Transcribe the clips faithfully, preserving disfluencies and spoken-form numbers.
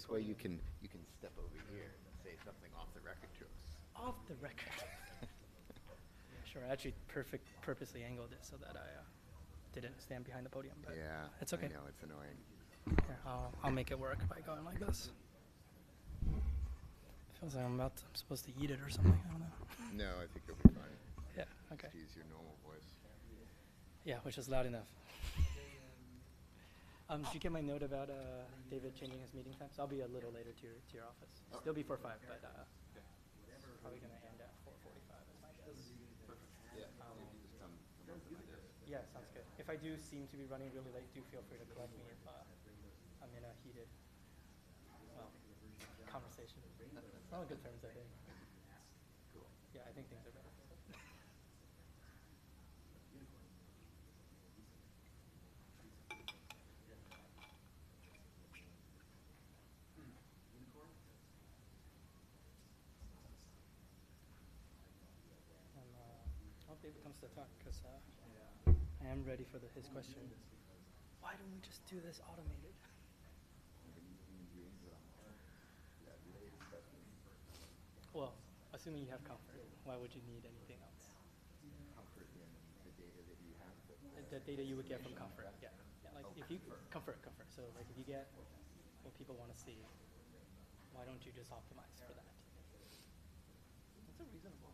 This way you can you can step over here and say something off the record to us. Off the record. Yeah, sure. I actually perfect purposely angled it so that I uh, didn't stand behind the podium. But yeah, it's okay. I know it's annoying. Here, I'll I'll make it work by going like this. Feels like I'm about to, I'm supposed to eat it or something. I don't know. No, I think it'll be fine. Yeah. Okay. Just use your normal voice. Yeah, which is loud enough. Um, did you get my note about uh, David changing his meeting times? So I'll be a little later to your, to your office. Okay. Still before five, but uh, yeah. Probably going to end at four forty-five. Yeah. Um, yeah, sounds good. If I do seem to be running really late, do feel free to collect me if uh, I'm in a heated well, conversation. It's not on good terms, I think. Yeah, I think things are better. David comes to talk because uh, I am ready for the, his question. Why don't we just do this automated? Well, assuming you have comfort, why would you need anything else? Comfort in the data that you have. The data you would get from Confer. Yeah. Yeah, like if you comfort, comfort. So like if you get what people want to see, why don't you just optimize for that? That's a reasonable.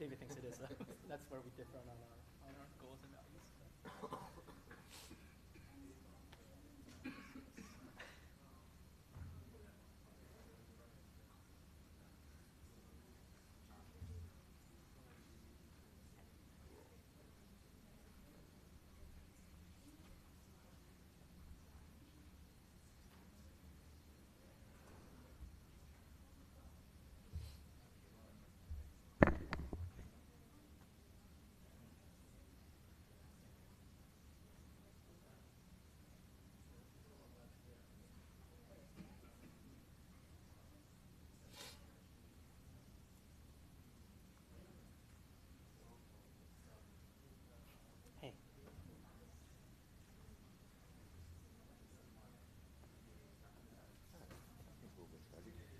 David thinks it is. Uh, that's where we differ on our, on our goals and values.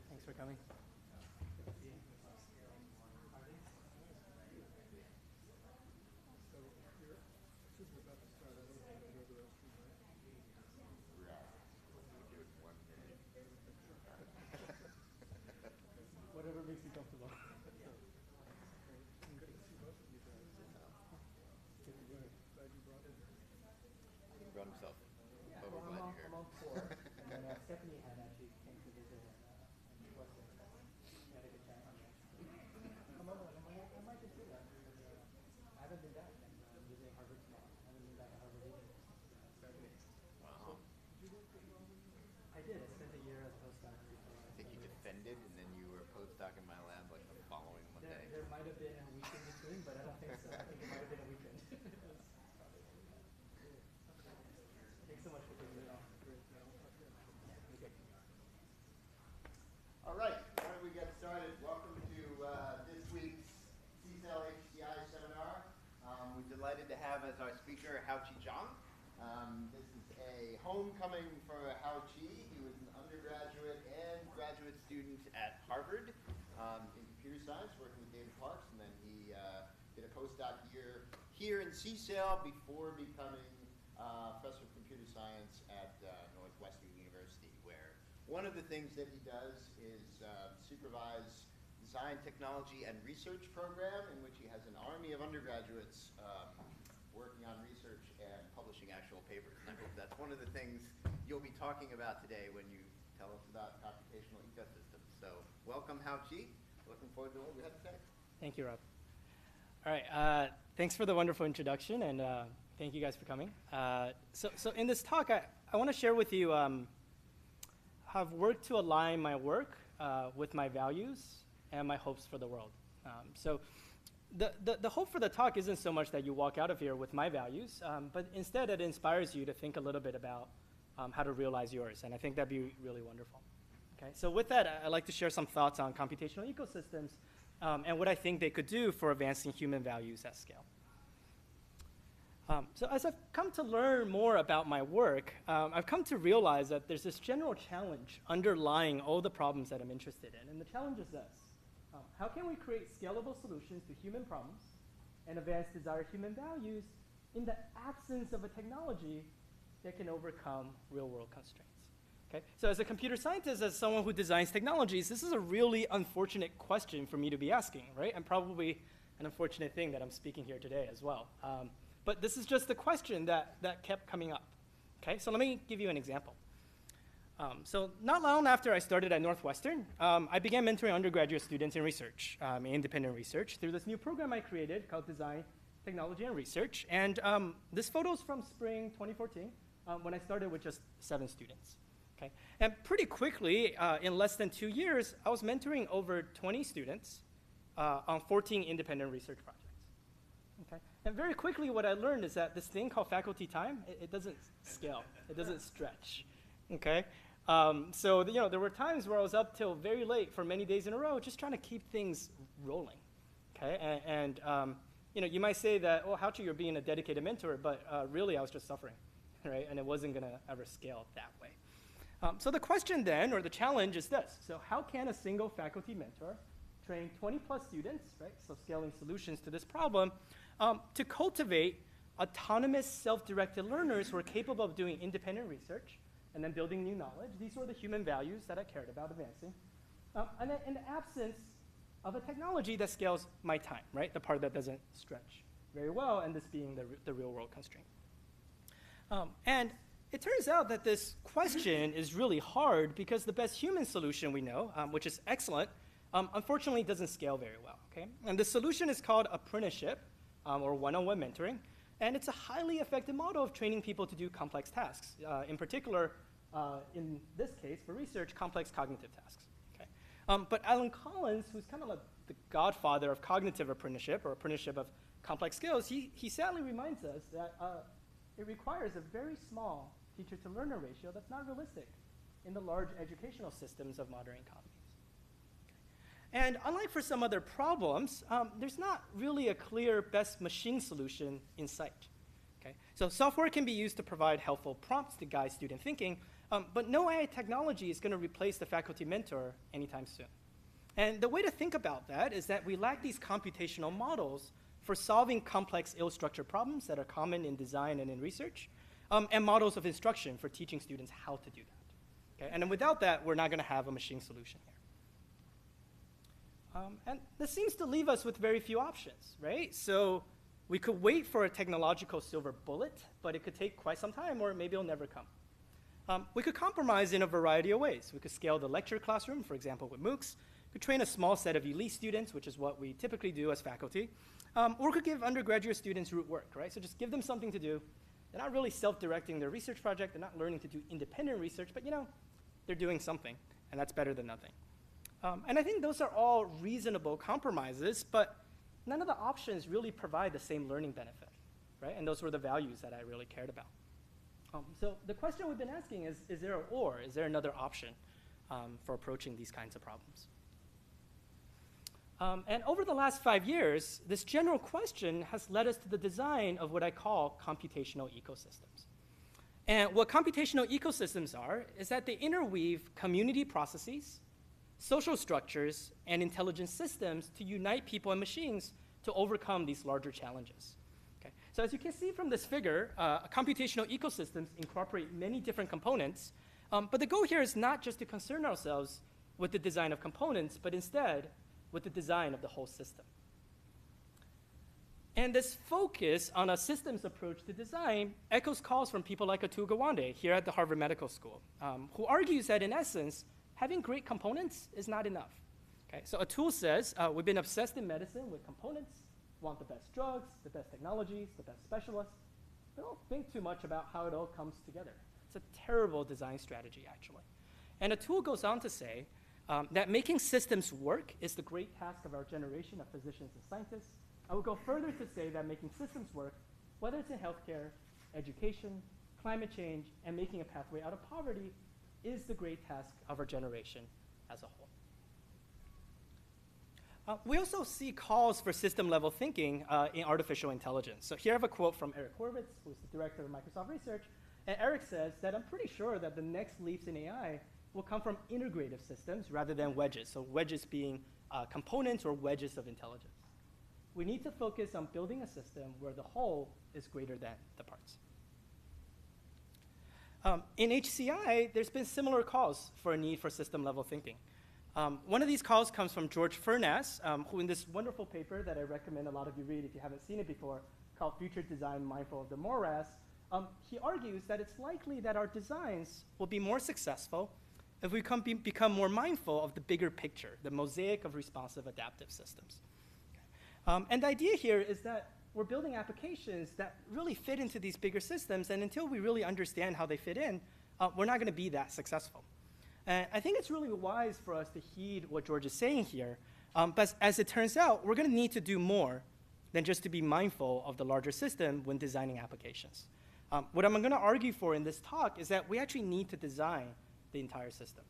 Thanks for coming. Whatever makes you comfortable. He brought himself. Yeah. Oh, well, I'm on, I'm on four. And uh, Stephanie had actually came to visit. All right, why don't we get started? Welcome to uh, this week's C S A I L H C I seminar. Um, we're delighted to have as our speaker Haoqi Zhang. Um, this is a homecoming for Haoqi. He was an undergraduate and graduate student at Harvard um, in computer science, working with David Parks, and then he uh, did a postdoc year here in C S A I L before becoming uh, professor of computer science at uh, Northwestern University, where one of the things that he does is uh, supervise Design, Technology, and Research program, in which he has an army of undergraduates um, working on research and publishing actual papers. And I hope that's one of the things you'll be talking about today when you tell us about computational ecosystems. So welcome, Haoqi. Looking forward to what we have today. Thank you, Rob. All right. Uh, thanks for the wonderful introduction, and uh, thank you guys for coming. Uh, so, so in this talk, I, I want to share with you um, have worked to align my work uh, with my values and my hopes for the world. Um, so the, the, the hope for the talk isn't so much that you walk out of here with my values, um, but instead it inspires you to think a little bit about um, how to realize yours, and I think that'd be really wonderful. Okay, so with that, I'd like to share some thoughts on computational ecosystems um, and what I think they could do for advancing human values at scale. Um, so as I've come to learn more about my work, um, I've come to realize that there's this general challenge underlying all the problems that I'm interested in. And the challenge is this. Um, how can we create scalable solutions to human problems and advance desired human values in the absence of a technology that can overcome real-world constraints? Okay? So as a computer scientist, as someone who designs technologies, this is a really unfortunate question for me to be asking, right? And probably an unfortunate thing that I'm speaking here today as well. Um, But this is just the question that, that kept coming up. Okay, so let me give you an example. Um, so not long after I started at Northwestern, um, I began mentoring undergraduate students in research, um, independent research, through this new program I created called Design, Technology, and Research. And um, this photo is from spring twenty fourteen, um, when I started with just seven students. Okay, and pretty quickly, uh, in less than two years, I was mentoring over twenty students uh, on fourteen independent research projects. Okay. And very quickly, what I learned is that this thing called faculty time, it, it doesn't scale. It doesn't stretch. Okay? Um, so the, you know, there were times where I was up till very late for many days in a row just trying to keep things rolling. Okay? And, and um, you know, you might say that, oh, Haoqi, you're being a dedicated mentor, but uh, really I was just suffering, right? And it wasn't going to ever scale that way. Um, so the question then, or the challenge, is this. So how can a single faculty mentor train twenty plus students, right? So scaling solutions to this problem, Um, to cultivate autonomous, self-directed learners who are capable of doing independent research and then building new knowledge. These were the human values that I cared about advancing. Um, and then in the absence of a technology that scales my time, right? The part that doesn't stretch very well, and this being the, the real-world constraint. Um, and it turns out that this question is really hard because the best human solution we know, um, which is excellent, um, unfortunately doesn't scale very well, okay? And the solution is called apprenticeship, Um, or one-on-one mentoring, and it's a highly effective model of training people to do complex tasks, uh, in particular, uh, in this case, for research, complex cognitive tasks. Okay? Um, but Alan Collins, who's kind of like the godfather of cognitive apprenticeship, or apprenticeship of complex skills, he, he sadly reminds us that uh, it requires a very small teacher-to-learner ratio that's not realistic in the large educational systems of modern economies. And unlike for some other problems, um, there's not really a clear best machine solution in sight. Okay? So software can be used to provide helpful prompts to guide student thinking, um, but no A I technology is going to replace the faculty mentor anytime soon. And the way to think about that is that we lack these computational models for solving complex ill-structured problems that are common in design and in research, um, and models of instruction for teaching students how to do that. Okay? And then without that, we're not going to have a machine solution here. Um, and this seems to leave us with very few options, right? So we could wait for a technological silver bullet, but it could take quite some time, or maybe it'll never come. Um, we could compromise in a variety of ways. We could scale the lecture classroom, for example, with MOOCs. We could train a small set of elite students, which is what we typically do as faculty. Um, or we could give undergraduate students root work, right? So just give them something to do. They're not really self-directing their research project. They're not learning to do independent research, but you know, they're doing something, and that's better than nothing. Um, and I think those are all reasonable compromises, but none of the options really provide the same learning benefit, right? And those were the values that I really cared about. Um, so the question we've been asking is, is there an or? Is there another option um, for approaching these kinds of problems? Um, and over the last five years, this general question has led us to the design of what I call computational ecosystems. And what computational ecosystems are is that they interweave community processes, social structures, and intelligent systems to unite people and machines to overcome these larger challenges. Okay. So as you can see from this figure, uh, computational ecosystems incorporate many different components, um, but the goal here is not just to concern ourselves with the design of components, but instead with the design of the whole system. And this focus on a systems approach to design echoes calls from people like Atul Gawande here at the Harvard Medical School, um, who argues that in essence, having great components is not enough. Okay, so Atul says, uh, we've been obsessed in medicine with components, want the best drugs, the best technologies, the best specialists, but don't think too much about how it all comes together. It's a terrible design strategy, actually. And Atul goes on to say um, that making systems work is the great task of our generation of physicians and scientists. I would go further to say that making systems work, whether it's in healthcare, education, climate change, and making a pathway out of poverty, is the great task of our generation as a whole. Uh, we also see calls for system-level thinking uh, in artificial intelligence. So here I have a quote from Eric Horvitz, who's the director of Microsoft Research. And Eric says that I'm pretty sure that the next leaps in A I will come from integrative systems rather than wedges. So wedges being uh, components or wedges of intelligence. We need to focus on building a system where the whole is greater than the parts. Um, in H C I, there's been similar calls for a need for system-level thinking. Um, one of these calls comes from George Furnas, um, who in this wonderful paper that I recommend a lot of you read if you haven't seen it before, called Future Design Mindful of the Morass, um, he argues that it's likely that our designs will be more successful if we come be become more mindful of the bigger picture, the mosaic of responsive adaptive systems. Okay. Um, and the idea here is that we're building applications that really fit into these bigger systems, and until we really understand how they fit in, uh, we're not going to be that successful. And I think it's really wise for us to heed what George is saying here, um, but as it turns out, we're going to need to do more than just to be mindful of the larger system when designing applications. Um, what I'm going to argue for in this talk is that we actually need to design the entire system.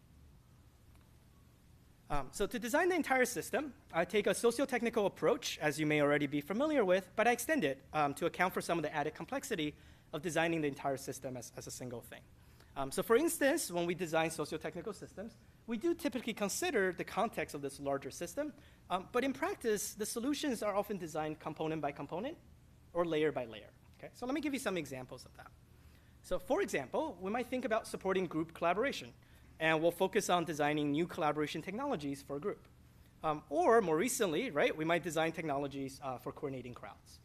Um, so to design the entire system, I take a socio-technical approach, as you may already be familiar with, but I extend it um, to account for some of the added complexity of designing the entire system as, as a single thing. Um, so for instance, when we design socio-technical systems, we do typically consider the context of this larger system, um, but in practice, the solutions are often designed component by component or layer by layer. Okay? So let me give you some examples of that. So for example, we might think about supporting group collaboration. And we'll focus on designing new collaboration technologies for a group. Um, or more recently, right, we might design technologies uh, for coordinating crowds.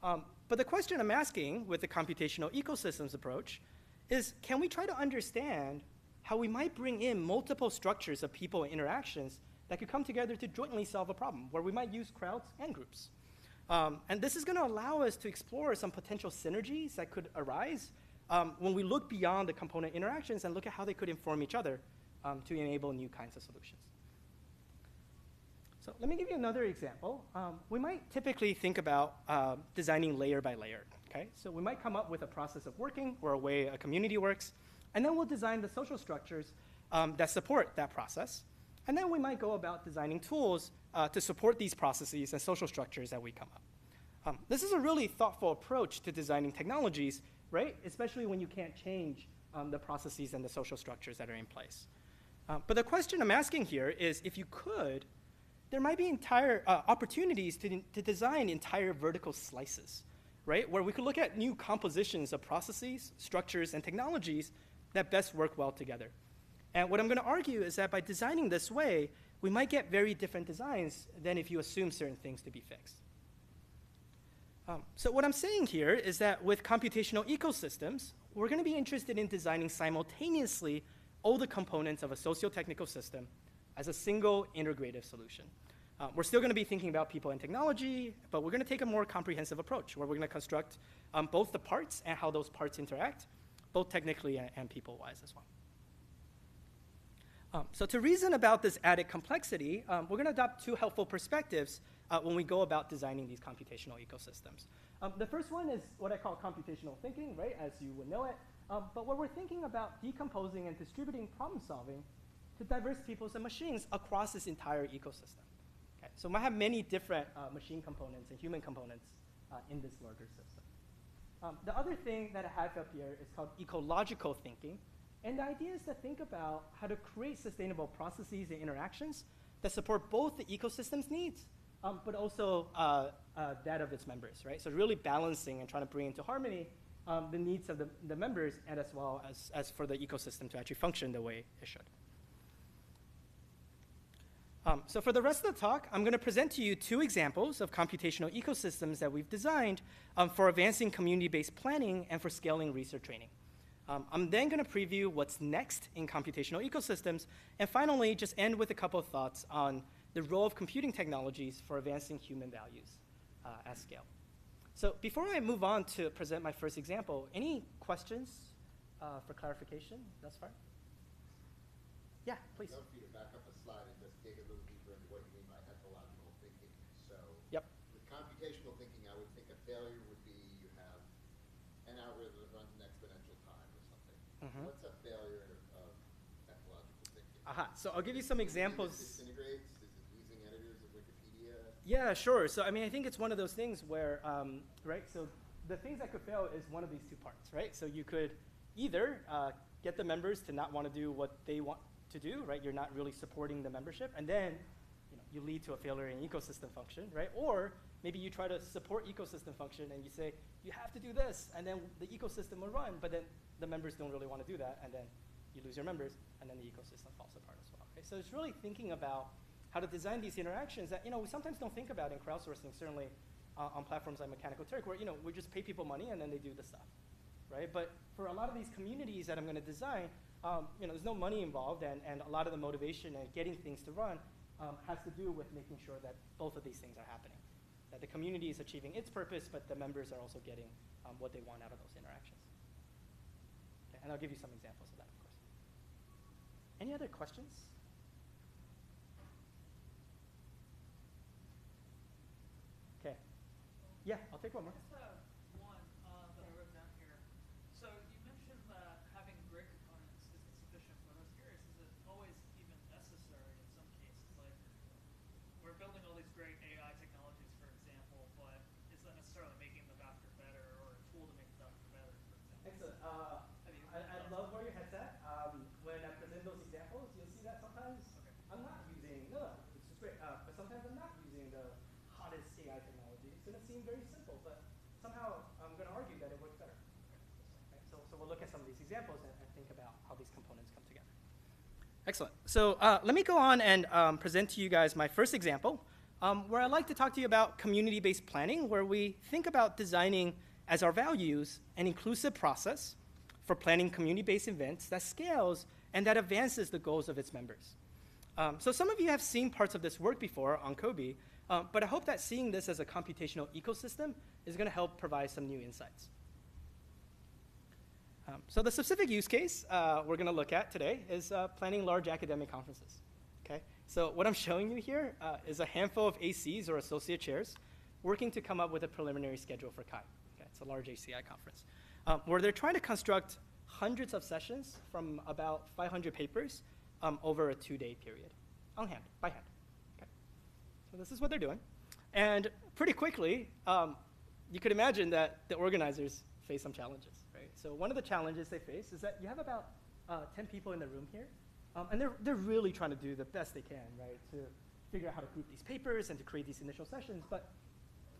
Um, but the question I'm asking with the computational ecosystems approach is, can we try to understand how we might bring in multiple structures of people and interactions that could come together to jointly solve a problem, where we might use crowds and groups? Um, and this is going to allow us to explore some potential synergies that could arise Um, when we look beyond the component interactions and look at how they could inform each other um, to enable new kinds of solutions. So let me give you another example. Um, we might typically think about uh, designing layer by layer. Okay? So we might come up with a process of working or a way a community works, and then we'll design the social structures um, that support that process. And then we might go about designing tools uh, to support these processes and social structures that we come up. Um, this is a really thoughtful approach to designing technologies, right? Especially when you can't change um, the processes and the social structures that are in place. Uh, but the question I'm asking here is, if you could, there might be entire uh, opportunities to, to design entire vertical slices, right? Where we could look at new compositions of processes, structures, and technologies that best work well together. And what I'm going to argue is that by designing this way, we might get very different designs than if you assume certain things to be fixed. Um, so what I'm saying here is that with computational ecosystems, we're going to be interested in designing simultaneously all the components of a socio-technical system as a single integrative solution. Uh, we're still going to be thinking about people and technology, but we're going to take a more comprehensive approach where we're going to construct um, both the parts and how those parts interact, both technically and, and people-wise as well. Um, so to reason about this added complexity, um, we're going to adopt two helpful perspectives Uh, when we go about designing these computational ecosystems. Um, the first one is what I call computational thinking, right, as you would know it. Um, but what we're thinking about decomposing and distributing problem solving to diverse peoples and machines across this entire ecosystem. Okay? So we might have many different uh, machine components and human components uh, in this larger system. Um, the other thing that I have up here is called ecological thinking. And the idea is to think about how to create sustainable processes and interactions that support both the ecosystem's needs Um, but also uh, uh, that of its members, right? So really balancing and trying to bring into harmony um, the needs of the, the members and as well as, as for the ecosystem to actually function the way it should. Um, so for the rest of the talk, I'm going to present to you two examples of computational ecosystems that we've designed um, for advancing community-based planning and for scaling research training. Um, I'm then going to preview what's next in computational ecosystems, and finally just end with a couple of thoughts on the role of computing technologies for advancing human values uh, at scale. So before I move on to present my first example, any questions uh, for clarification thus far? Yeah, please. I'd love for you to back up a slide and just dig a little deeper into what you mean by ecological thinking. So yep. With computational thinking, I would think a failure would be you have an algorithm that runs in exponential time or something. Mm-hmm. What's a failure of ecological thinking? Aha, so I'll give you some examples. Disintegrates? Yeah, sure. So I mean, I think it's one of those things where, um, right, so the things that could fail is one of these two parts, right? So you could either uh, get the members to not want to do what they want to do, right? You're not really supporting the membership, and then you know, you lead to a failure in ecosystem function, right? Or maybe you try to support ecosystem function and you say, you have to do this, and then the ecosystem will run, but then the members don't really want to do that, and then you lose your members, and then the ecosystem falls apart as well, right? So it's really thinking about how to design these interactions that, you know, we sometimes don't think about in crowdsourcing, certainly uh, on platforms like Mechanical Turk, where, you know, we just pay people money and then they do the stuff, right? But for a lot of these communities that I'm going to design, um, you know, there's no money involved, and, and a lot of the motivation and getting things to run um, has to do with making sure that both of these things are happening, that the community is achieving its purpose, but the members are also getting um, what they want out of those interactions. Okay, and I'll give you some examples of that, of course. Any other questions? Okay. Yeah, I'll take one more. Examples and think about how these components come together. Excellent. So uh, let me go on and um, present to you guys my first example, um, where I'd like to talk to you about community-based planning, where we think about designing as our values an inclusive process for planning community-based events that scales and that advances the goals of its members. Um, so some of you have seen parts of this work before on CoBi, uh, but I hope that seeing this as a computational ecosystem is going to help provide some new insights. So the specific use case uh, we're going to look at today is uh, planning large academic conferences. Okay? So what I'm showing you here uh, is a handful of A Cs, or associate chairs, working to come up with a preliminary schedule for C H I. Okay? It's a large H C I conference, um, where they're trying to construct hundreds of sessions from about five hundred papers um, over a two-day period, on hand, by hand. Okay? So this is what they're doing. And pretty quickly, um, you could imagine that the organizers face some challenges. So one of the challenges they face is that you have about uh, ten people in the room here, um, and they're, they're really trying to do the best they can, right, to figure out how to group these papers and to create these initial sessions, but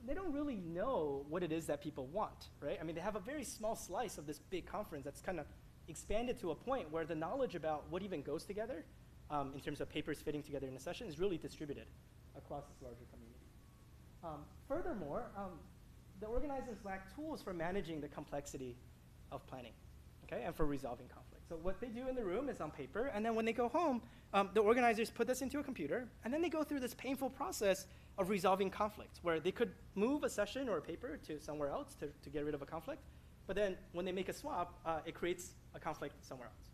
they don't really know what it is that people want, right? I mean, they have a very small slice of this big conference that's kind of expanded to a point where the knowledge about what even goes together um, in terms of papers fitting together in a session is really distributed across this larger community. Um, furthermore, um, the organizers lack tools for managing the complexity of planning, okay, and for resolving conflict. So what they do in the room is on paper, and then when they go home, um, the organizers put this into a computer, and then they go through this painful process of resolving conflicts, where they could move a session or a paper to somewhere else to, to get rid of a conflict, but then when they make a swap, uh, it creates a conflict somewhere else,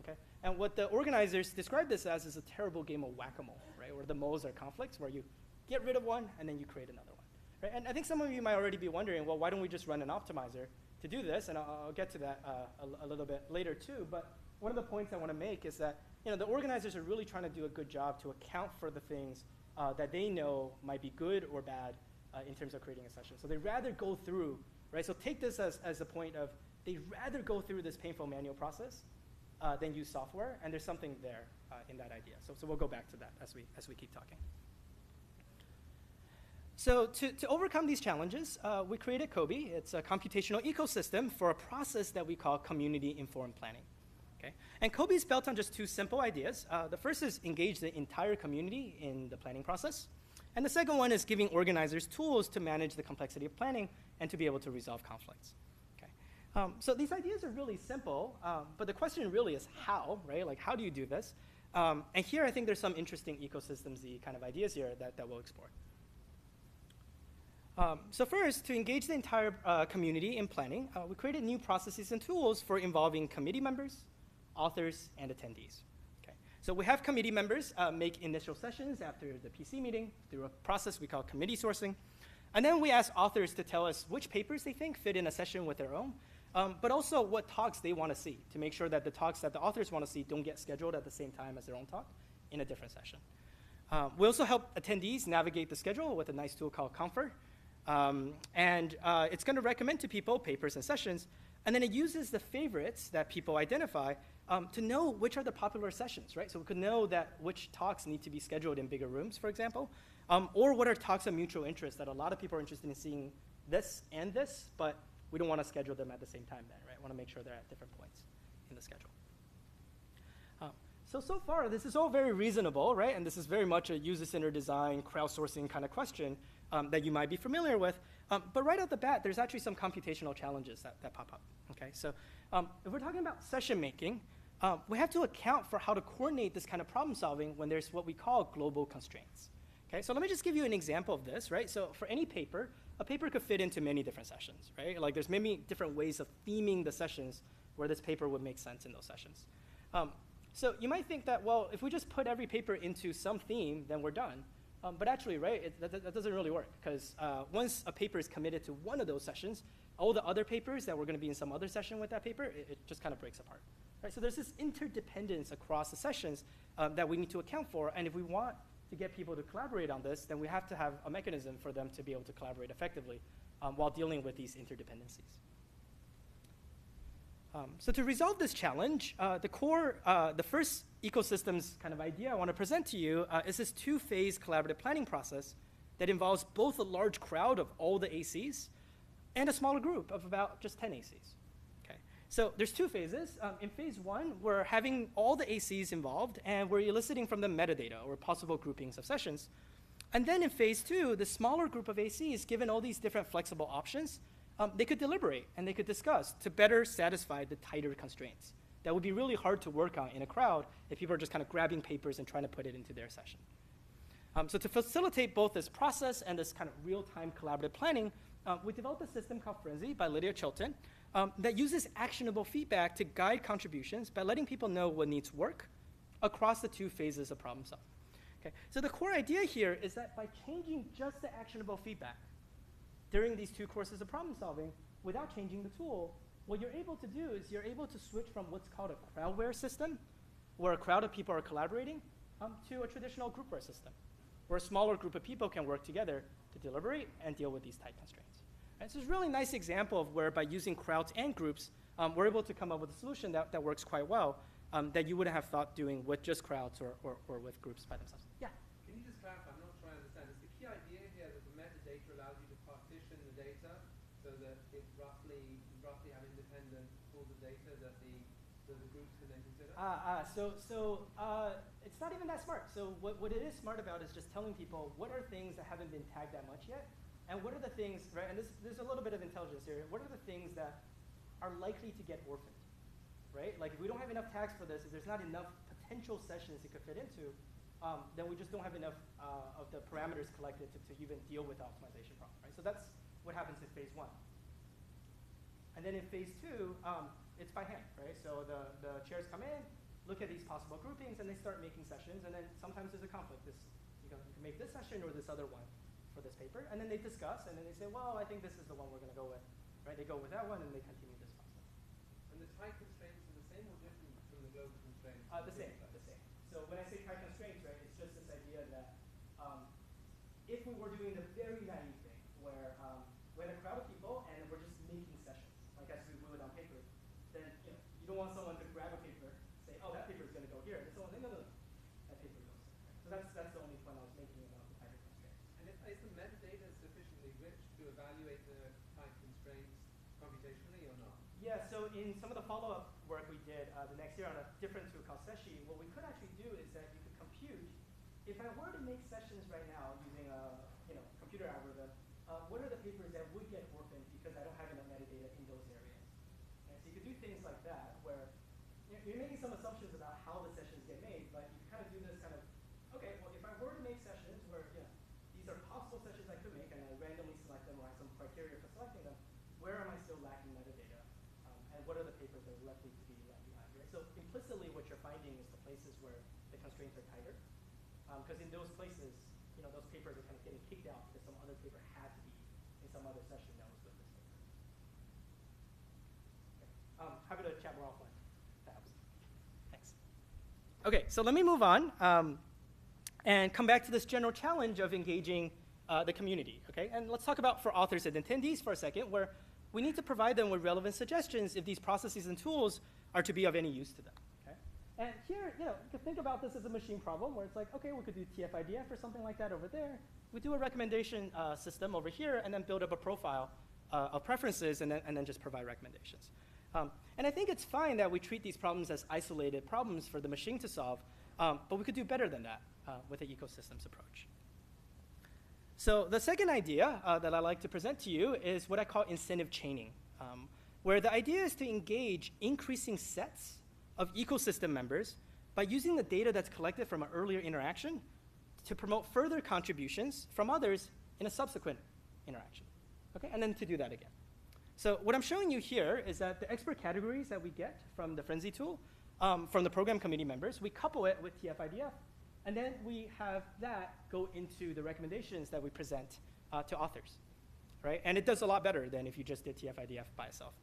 okay? And what the organizers describe this as is a terrible game of whack-a-mole, right, where the moles are conflicts, where you get rid of one, and then you create another one, right? And I think some of you might already be wondering, well, why don't we just run an optimizer to do this, and I'll, I'll get to that uh, a, a little bit later too, but one of the points I want to make is that, you know, the organizers are really trying to do a good job to account for the things uh, that they know might be good or bad uh, in terms of creating a session. So they'd rather go through, right, so take this as, as a point of, they'd rather go through this painful manual process uh, than use software, and there's something there uh, in that idea. So, so we'll go back to that as we, as we keep talking. So to, to overcome these challenges, uh, we created CoBi. It's a computational ecosystem for a process that we call community-informed planning. Okay? And CoBi is built on just two simple ideas. Uh, the first is engage the entire community in the planning process. And the second one is giving organizers tools to manage the complexity of planning and to be able to resolve conflicts. Okay? Um, so these ideas are really simple, um, but the question really is how, right? Like, how do you do this? Um, and here I think there's some interesting ecosystems-y kind of ideas here that, that we'll explore. Um, so first, to engage the entire uh, community in planning, uh, we created new processes and tools for involving committee members, authors, and attendees. Okay. So we have committee members uh, make initial sessions after the P C meeting through a process we call committee sourcing. And then we ask authors to tell us which papers they think fit in a session with their own, um, but also what talks they want to see, to make sure that the talks that the authors want to see don't get scheduled at the same time as their own talk in a different session. Uh, we also help attendees navigate the schedule with a nice tool called Confer. Um, and uh, it's going to recommend to people papers and sessions, and then it uses the favorites that people identify um, to know which are the popular sessions, right? So we could know that which talks need to be scheduled in bigger rooms, for example, um, or what are talks of mutual interest that a lot of people are interested in seeing this and this, but we don't want to schedule them at the same time then, right? We want to make sure they're at different points in the schedule. Um, so, so far, this is all very reasonable, right? And this is very much a user-centered design, crowdsourcing kind of question Um, that you might be familiar with, um, but right off the bat, there's actually some computational challenges that, that pop up, okay? So um, if we're talking about session making, um, we have to account for how to coordinate this kind of problem solving when there's what we call global constraints, okay? So let me just give you an example of this, right? So for any paper, a paper could fit into many different sessions, right? Like there's many different ways of theming the sessions where this paper would make sense in those sessions. Um, so you might think that, well, if we just put every paper into some theme, then we're done. Um, but actually, right, it, that, that doesn't really work, because uh, once a paper is committed to one of those sessions, all the other papers that were going to be in some other session with that paper, it, it just kind of breaks apart. Right? So there's this interdependence across the sessions um, that we need to account for, and if we want to get people to collaborate on this, then we have to have a mechanism for them to be able to collaborate effectively um, while dealing with these interdependencies. Um, so to resolve this challenge, uh, the core, uh, the first ecosystems kind of idea I want to present to you uh, is this two-phase collaborative planning process that involves both a large crowd of all the A Cs and a smaller group of about just ten A Cs. Okay, so there's two phases. Um, in phase one, we're having all the A Cs involved, and we're eliciting from them metadata or possible groupings of sessions. And then in phase two, the smaller group of A Cs, given all these different flexible options, Um, they could deliberate and they could discuss to better satisfy the tighter constraints that would be really hard to work on in a crowd if people are just kind of grabbing papers and trying to put it into their session. Um, so to facilitate both this process and this kind of real-time collaborative planning, uh, we developed a system called Frenzy by Lydia Chilton um, that uses actionable feedback to guide contributions by letting people know what needs work across the two phases of problem solving. Okay. So the core idea here is that by changing just the actionable feedback during these two courses of problem solving, without changing the tool, what you're able to do is you're able to switch from what's called a crowdware system, where a crowd of people are collaborating, um, to a traditional groupware system, where a smaller group of people can work together to deliberate and deal with these tight constraints. Right? So it's a really nice example of where by using crowds and groups, um, we're able to come up with a solution that, that works quite well um, that you wouldn't have thought doing with just crowds or, or, or with groups by themselves. Yeah? Can you just clarify? I'm not trying to understand. Is the key idea here that the metadata allows you to partition the data so that it roughly, roughly have independent pools of data that the, that the groups can then consider? Ah, ah so, so uh, it's not even that smart. So what, what it is smart about is just telling people what are things that haven't been tagged that much yet, and what are the things, right, and this, there's a little bit of intelligence here, what are the things that are likely to get orphaned, right? Like if we don't have enough tags for this, if there's not enough potential sessions it could fit into, Um, then we just don't have enough uh, of the parameters collected to, to even deal with the optimization problem, right? So that's what happens in phase one. And then in phase two, um, it's by hand, right? So the, the chairs come in, look at these possible groupings, and they start making sessions, and then sometimes there's a conflict. This, you know, you can make this session or this other one for this paper, and then they discuss, and then they say, well, I think this is the one we're gonna go with, right? They go with that one, and they continue this process. And the tight constraints are the same or different from the global constraints? Uh, the same, the same. So when I say tight constraints, right, it's just this idea that um, if we were doing the very naive thing, where um, we had a crowd of people and we're just making sessions, like as we would on paper, then you know, you don't want someone to grab a paper, say, oh, that paper is going to go here, and someone say, no, no, no, that paper goes there. So that's that's the only point I was making about the tight constraints. And if, is the metadata sufficiently rich to evaluate the tight constraints computationally or not? Yeah. So in some of the follow-up work we did uh, the next year on a different tool called Seshi, what we could actually do is that you could compute, if I were to make sessions right now using a you know computer algorithm, uh, what are the papers that would get orphaned because I don't have enough metadata in those areas? And so you could do things like that where you know, you're making some assumptions about how the sessions get made, but you kind of do this kind of, okay, well if I were to make sessions where you know, these are possible sessions I could make and I randomly select them or have some criteria for selecting them, where am I still lacking metadata? Um, and what are the papers that are likely to be left behind? Right? So implicitly, what you're finding is the places where the constraints are tighter, because um, in those places, you know, those papers are kind of getting kicked out because some other paper had to be in some other session that was with this paper. Okay. Um, happy to chat more offline. That helps. Thanks. Okay, so let me move on. Um, and come back to this general challenge of engaging uh, the community, okay? And let's talk about for authors and attendees for a second, where we need to provide them with relevant suggestions if these processes and tools are to be of any use to them, okay? And here, you know, you can think about this as a machine problem where it's like, okay, we could do T F I D F or something like that over there. We do a recommendation uh, system over here and then build up a profile uh, of preferences and then, and then just provide recommendations. Um, and I think it's fine that we treat these problems as isolated problems for the machine to solve, um, but we could do better than that uh, with an ecosystems approach. So the second idea uh, that I like to present to you is what I call incentive chaining, um, where the idea is to engage increasing sets of ecosystem members by using the data that's collected from an earlier interaction to promote further contributions from others in a subsequent interaction, okay? And then to do that again. So what I'm showing you here is that the expert categories that we get from the Frenzy tool, um, from the program committee members, we couple it with T F I D F, and then we have that go into the recommendations that we present uh, to authors, right? And it does a lot better than if you just did T F I D F by itself.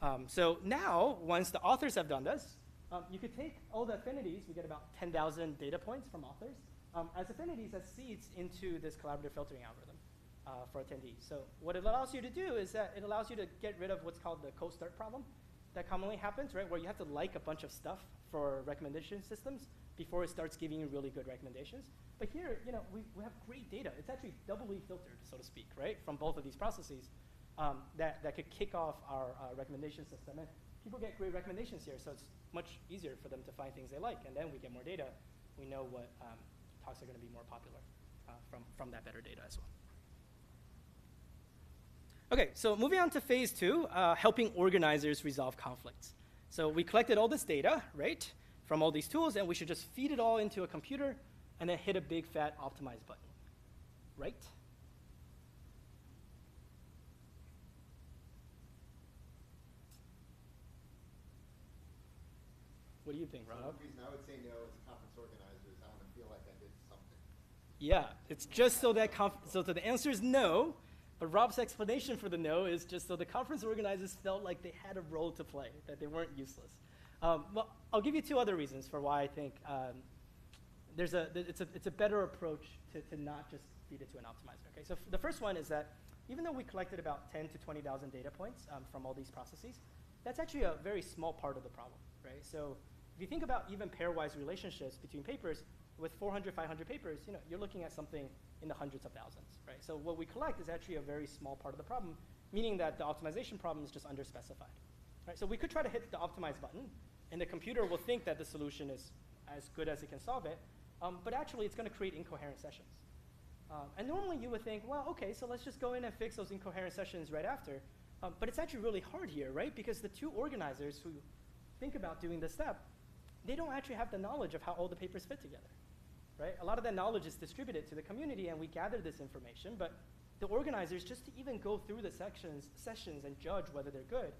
Um, so now, once the authors have done this, um, you could take all the affinities, we get about ten thousand data points from authors, um, as affinities as seeds into this collaborative filtering algorithm. Uh, for attendees. So what it allows you to do is that it allows you to get rid of what's called the co-start problem that commonly happens, right, where you have to like a bunch of stuff for recommendation systems before it starts giving you really good recommendations. But here, you know, we, we have great data. It's actually doubly filtered, so to speak, right, from both of these processes um, that, that could kick off our uh, recommendation system. And people get great recommendations here, so it's much easier for them to find things they like. And then we get more data. We know what um, talks are going to be more popular uh, from, from that better data as well. Okay, so moving on to phase two, uh, helping organizers resolve conflicts. So we collected all this data, right, from all these tools, and we should just feed it all into a computer and then hit a big fat optimize button, right? What do you think, Rob? The reason I would say no as a conference organizer is I want to feel like I did something. Yeah, it's just so that conf so that the answer is no. But Rob's explanation for the no is just so the conference organizers felt like they had a role to play, that they weren't useless. Um, well, I'll give you two other reasons for why I think um, there's a, it's, a, it's a better approach to, to not just feed it to an optimizer. Okay? So f the first one is that even though we collected about ten to twenty thousand data points um, from all these processes, that's actually a very small part of the problem, right? So if you think about even pairwise relationships between papers, with four hundred, five hundred papers, you know, you're looking at something in the hundreds of thousands, right? So what we collect is actually a very small part of the problem, meaning that the optimization problem is just underspecified, right? So we could try to hit the optimize button, and the computer will think that the solution is as good as it can solve it, um, but actually it's going to create incoherent sessions. Um, and normally you would think, well, okay, so let's just go in and fix those incoherent sessions right after, um, but it's actually really hard here, right? Because the two organizers who think about doing this step, they don't actually have the knowledge of how all the papers fit together. Right? A lot of that knowledge is distributed to the community, and we gather this information, but the organizers, just to even go through the sections, sessions and judge whether they're good,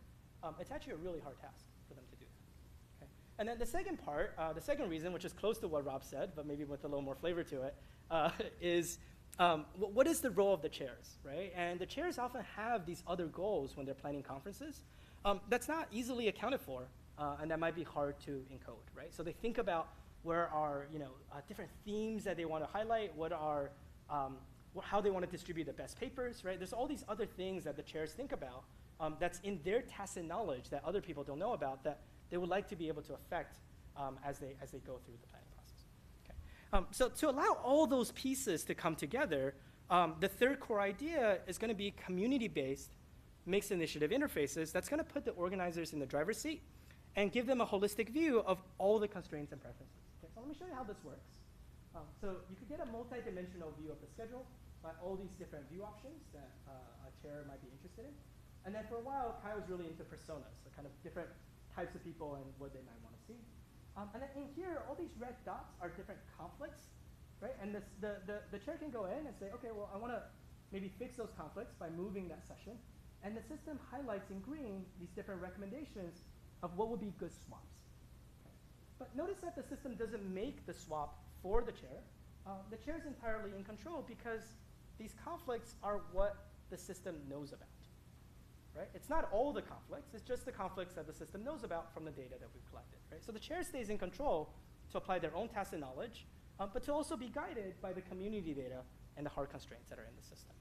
um, it's actually a really hard task for them to do that. Okay? And then the second part, uh, the second reason, which is close to what Rob said, but maybe with a little more flavor to it, uh, is um, wh what is the role of the chairs, right? And the chairs often have these other goals when they're planning conferences. Um, that's not easily accounted for, uh, and that might be hard to encode, right? So they think about where are you know uh, different themes that they want to highlight? What are um, wh how they want to distribute the best papers? Right? There's all these other things that the chairs think about um, that's in their tacit knowledge that other people don't know about that they would like to be able to affect um, as they as they go through the planning process. Okay. Um, so to allow all those pieces to come together, um, the third core idea is going to be community-based mixed initiative interfaces. That's going to put the organizers in the driver's seat and give them a holistic view of all the constraints and preferences. So let me show you how this works. Um, so you could get a multi-dimensional view of the schedule by all these different view options that uh, a chair might be interested in. And then for a while, Kai was really into personas, so kind of different types of people and what they might want to see. Um, and then in here, all these red dots are different conflicts, right? And this, the, the, the chair can go in and say, okay, well, I want to maybe fix those conflicts by moving that session. And the system highlights in green these different recommendations of what would be good swaps. But notice that the system doesn't make the swap for the chair. Uh, the chair is entirely in control because these conflicts are what the system knows about. Right? It's not all the conflicts. It's just the conflicts that the system knows about from the data that we've collected. Right? So the chair stays in control to apply their own tacit knowledge um, but to also be guided by the community data and the hard constraints that are in the system.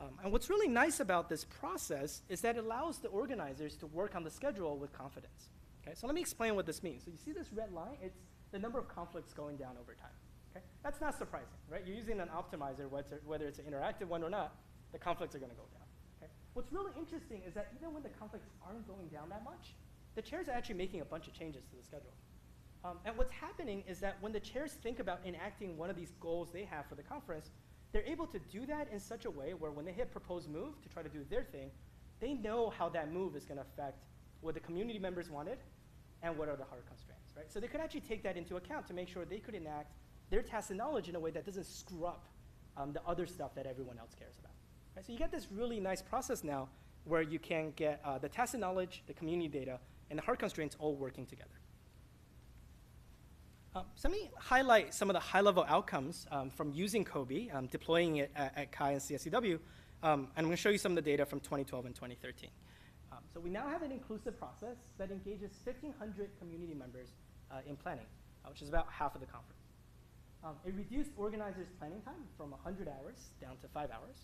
Um, and what's really nice about this process is that it allows the organizers to work on the schedule with confidence. Okay, so let me explain what this means. So you see this red line? It's the number of conflicts going down over time. Okay, that's not surprising, right? You're using an optimizer, whether, whether it's an interactive one or not, the conflicts are going to go down. Okay, what's really interesting is that even when the conflicts aren't going down that much, the chairs are actually making a bunch of changes to the schedule. Um, and what's happening is that when the chairs think about enacting one of these goals they have for the conference, they're able to do that in such a way where when they hit proposed move to try to do their thing, they know how that move is going to affect what the community members wanted and what are the hard constraints, right? So they could actually take that into account to make sure they could enact their tacit knowledge in a way that doesn't screw up um, the other stuff that everyone else cares about, right? So you get this really nice process now where you can get uh, the tacit knowledge, the community data, and the hard constraints all working together. Um, so let me highlight some of the high-level outcomes um, from using CoBi, um, deploying it at, at C H I and C S C W, um, and I'm going to show you some of the data from twenty twelve and twenty thirteen. Um, so we now have an inclusive process that engages fifteen hundred community members uh, in planning, uh, which is about half of the conference. Um, it reduced organizers' planning time from one hundred hours down to five hours,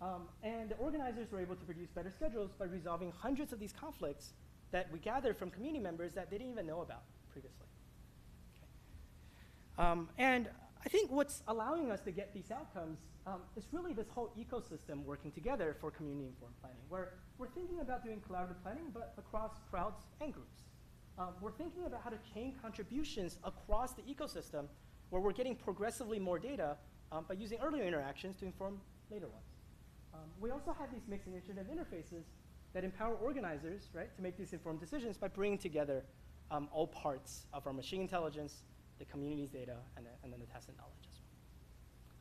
um, and the organizers were able to produce better schedules by resolving hundreds of these conflicts that we gathered from community members that they didn't even know about previously. Um, and I think what's allowing us to get these outcomes um, is really this whole ecosystem working together for community-informed planning, where we're thinking about doing collaborative planning, but across crowds and groups. Um, we're thinking about how to chain contributions across the ecosystem, where we're getting progressively more data um, by using earlier interactions to inform later ones. Um, we also have these mixed initiative interfaces that empower organizers, right, to make these informed decisions by bringing together um, all parts of our machine intelligence, the community's data, and, the, and then the tacit knowledge as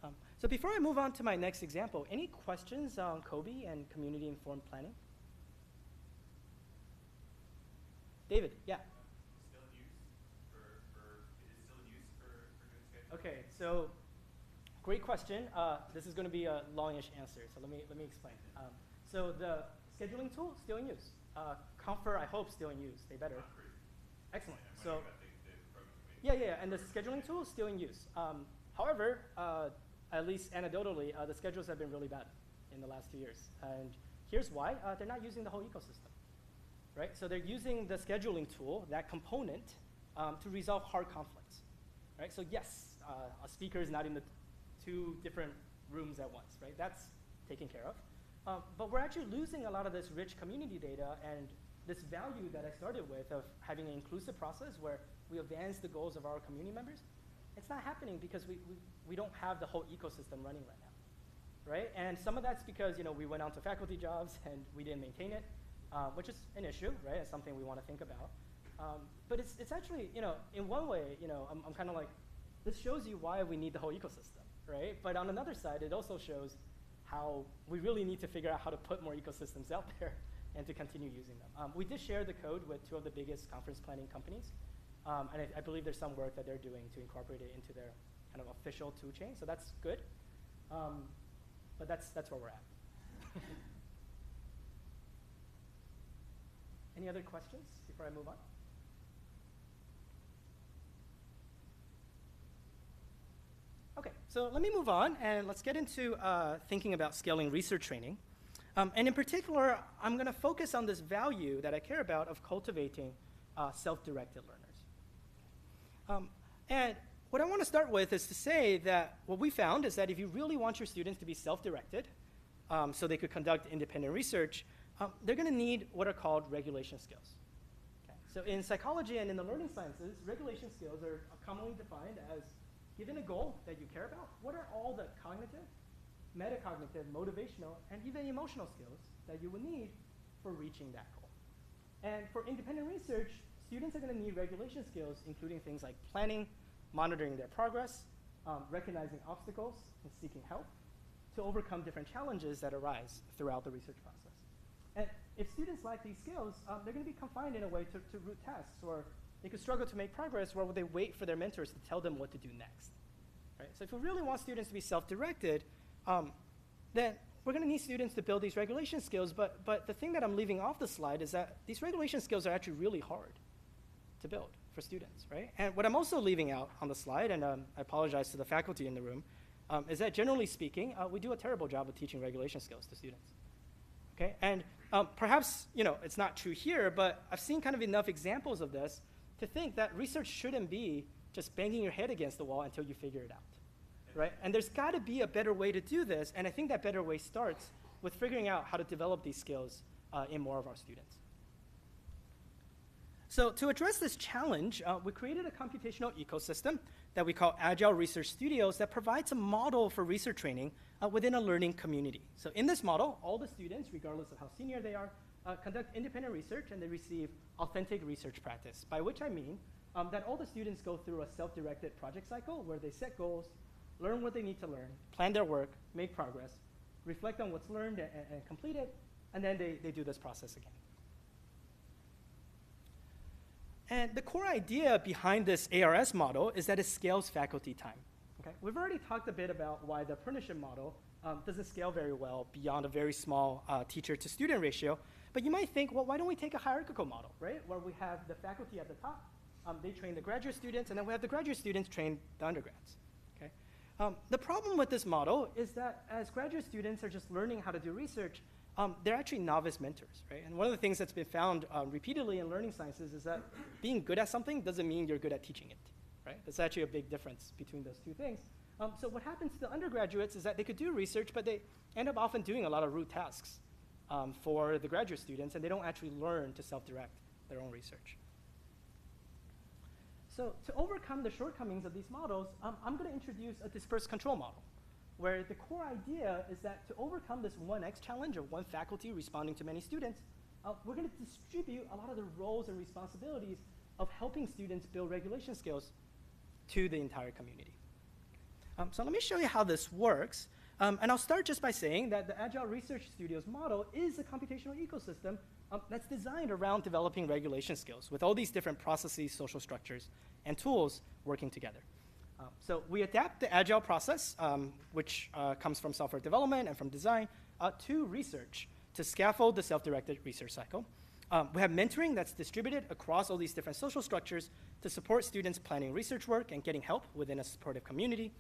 well. Um, so before I move on to my next example, any questions on CoBi and community-informed planning? David, yeah? Still in use for, for, is it still in use for, for doing scheduling? Okay, so great question. Uh, this is going to be a longish answer, so let me, let me explain. Um, so the scheduling tool, still in use. Uh, Confer, I hope, still in use. They better. Excellent. So. Yeah, yeah, and the scheduling tool is still in use. Um, however, uh, at least anecdotally, uh, the schedules have been really bad in the last two years. And here's why. Uh, they're not using the whole ecosystem, right? So they're using the scheduling tool, that component, um, to resolve hard conflicts, right? So yes, uh, a speaker is not in the two different rooms at once, right? That's taken care of. Um, but we're actually losing a lot of this rich community data and this value that I started with of having an inclusive process where we advance the goals of our community members. It's not happening because we, we, we don't have the whole ecosystem running right now, right? And some of that's because, you know, we went on to faculty jobs and we didn't maintain it, uh, which is an issue, right? It's something we want to think about. Um, but it's, it's actually, you know, in one way, you know, I'm, I'm kind of like, this shows you why we need the whole ecosystem, right? But on another side, it also shows how we really need to figure out how to put more ecosystems out there and to continue using them. Um, we did share the code with two of the biggest conference planning companies. Um, and I, I believe there's some work that they're doing to incorporate it into their kind of official tool chain, so that's good. Um, but that's, that's where we're at. Any other questions before I move on? Okay, so let me move on and let's get into uh, thinking about scaling research training. Um, and in particular, I'm gonna focus on this value that I care about of cultivating uh, self-directed learning. Um, and what I want to start with is to say that what we found is that if you really want your students to be self-directed, um, so they could conduct independent research, um, they're going to need what are called regulation skills. Okay. So in psychology and in the learning sciences, regulation skills are commonly defined as given a goal that you care about, what are all the cognitive, metacognitive, motivational, and even emotional skills that you would need for reaching that goal. And for independent research, students are going to need regulation skills, including things like planning, monitoring their progress, um, recognizing obstacles, and seeking help to overcome different challenges that arise throughout the research process. And if students lack these skills, um, they're going to be confined in a way to, to root tasks, or they could struggle to make progress while they wait for their mentors to tell them what to do next. Right? So if we really want students to be self-directed, um, then we're going to need students to build these regulation skills, but, but the thing that I'm leaving off the slide is that these regulation skills are actually really hard to build, for students, right? And what I'm also leaving out on the slide, and um, I apologize to the faculty in the room, um, is that generally speaking, uh, we do a terrible job of teaching regulation skills to students, okay? And um, perhaps, you know, it's not true here, but I've seen kind of enough examples of this to think that research shouldn't be just banging your head against the wall until you figure it out, right? And there's gotta be a better way to do this, and I think that better way starts with figuring out how to develop these skills uh, in more of our students. So to address this challenge, uh, we created a computational ecosystem that we call Agile Research Studios that provides a model for research training uh, within a learning community. So in this model, all the students, regardless of how senior they are, uh, conduct independent research and they receive authentic research practice, by which I mean um, that all the students go through a self-directed project cycle where they set goals, learn what they need to learn, plan their work, make progress, reflect on what's learned and, and complete it, and then they, they do this process again. And the core idea behind this A R S model is that it scales faculty time. Okay? We've already talked a bit about why the apprenticeship model um, doesn't scale very well beyond a very small uh, teacher-to-student ratio. But you might think, well, why don't we take a hierarchical model, right? Where we have the faculty at the top, um, they train the graduate students, and then we have the graduate students train the undergrads. Okay? Um, the problem with this model is that as graduate students are just learning how to do research, Um, they're actually novice mentors, right? And one of the things that's been found uh, repeatedly in learning sciences is that being good at something doesn't mean you're good at teaching it, right? That's actually a big difference between those two things. Um, so what happens to the undergraduates is that they could do research, but they end up often doing a lot of rote tasks um, for the graduate students, and they don't actually learn to self-direct their own research. So to overcome the shortcomings of these models, um, I'm going to introduce a dispersed control model, where the core idea is that to overcome this one X challenge of one faculty responding to many students, uh, we're going to distribute a lot of the roles and responsibilities of helping students build regulation skills to the entire community. Um, so let me show you how this works. Um, and I'll start just by saying that the Agile Research Studios model is a computational ecosystem um, that's designed around developing regulation skills with all these different processes, social structures, and tools working together. So we adapt the agile process, um, which uh, comes from software development and from design, uh, to research to scaffold the self-directed research cycle. Um, we have mentoring that's distributed across all these different social structures to support students planning research work and getting help within a supportive community.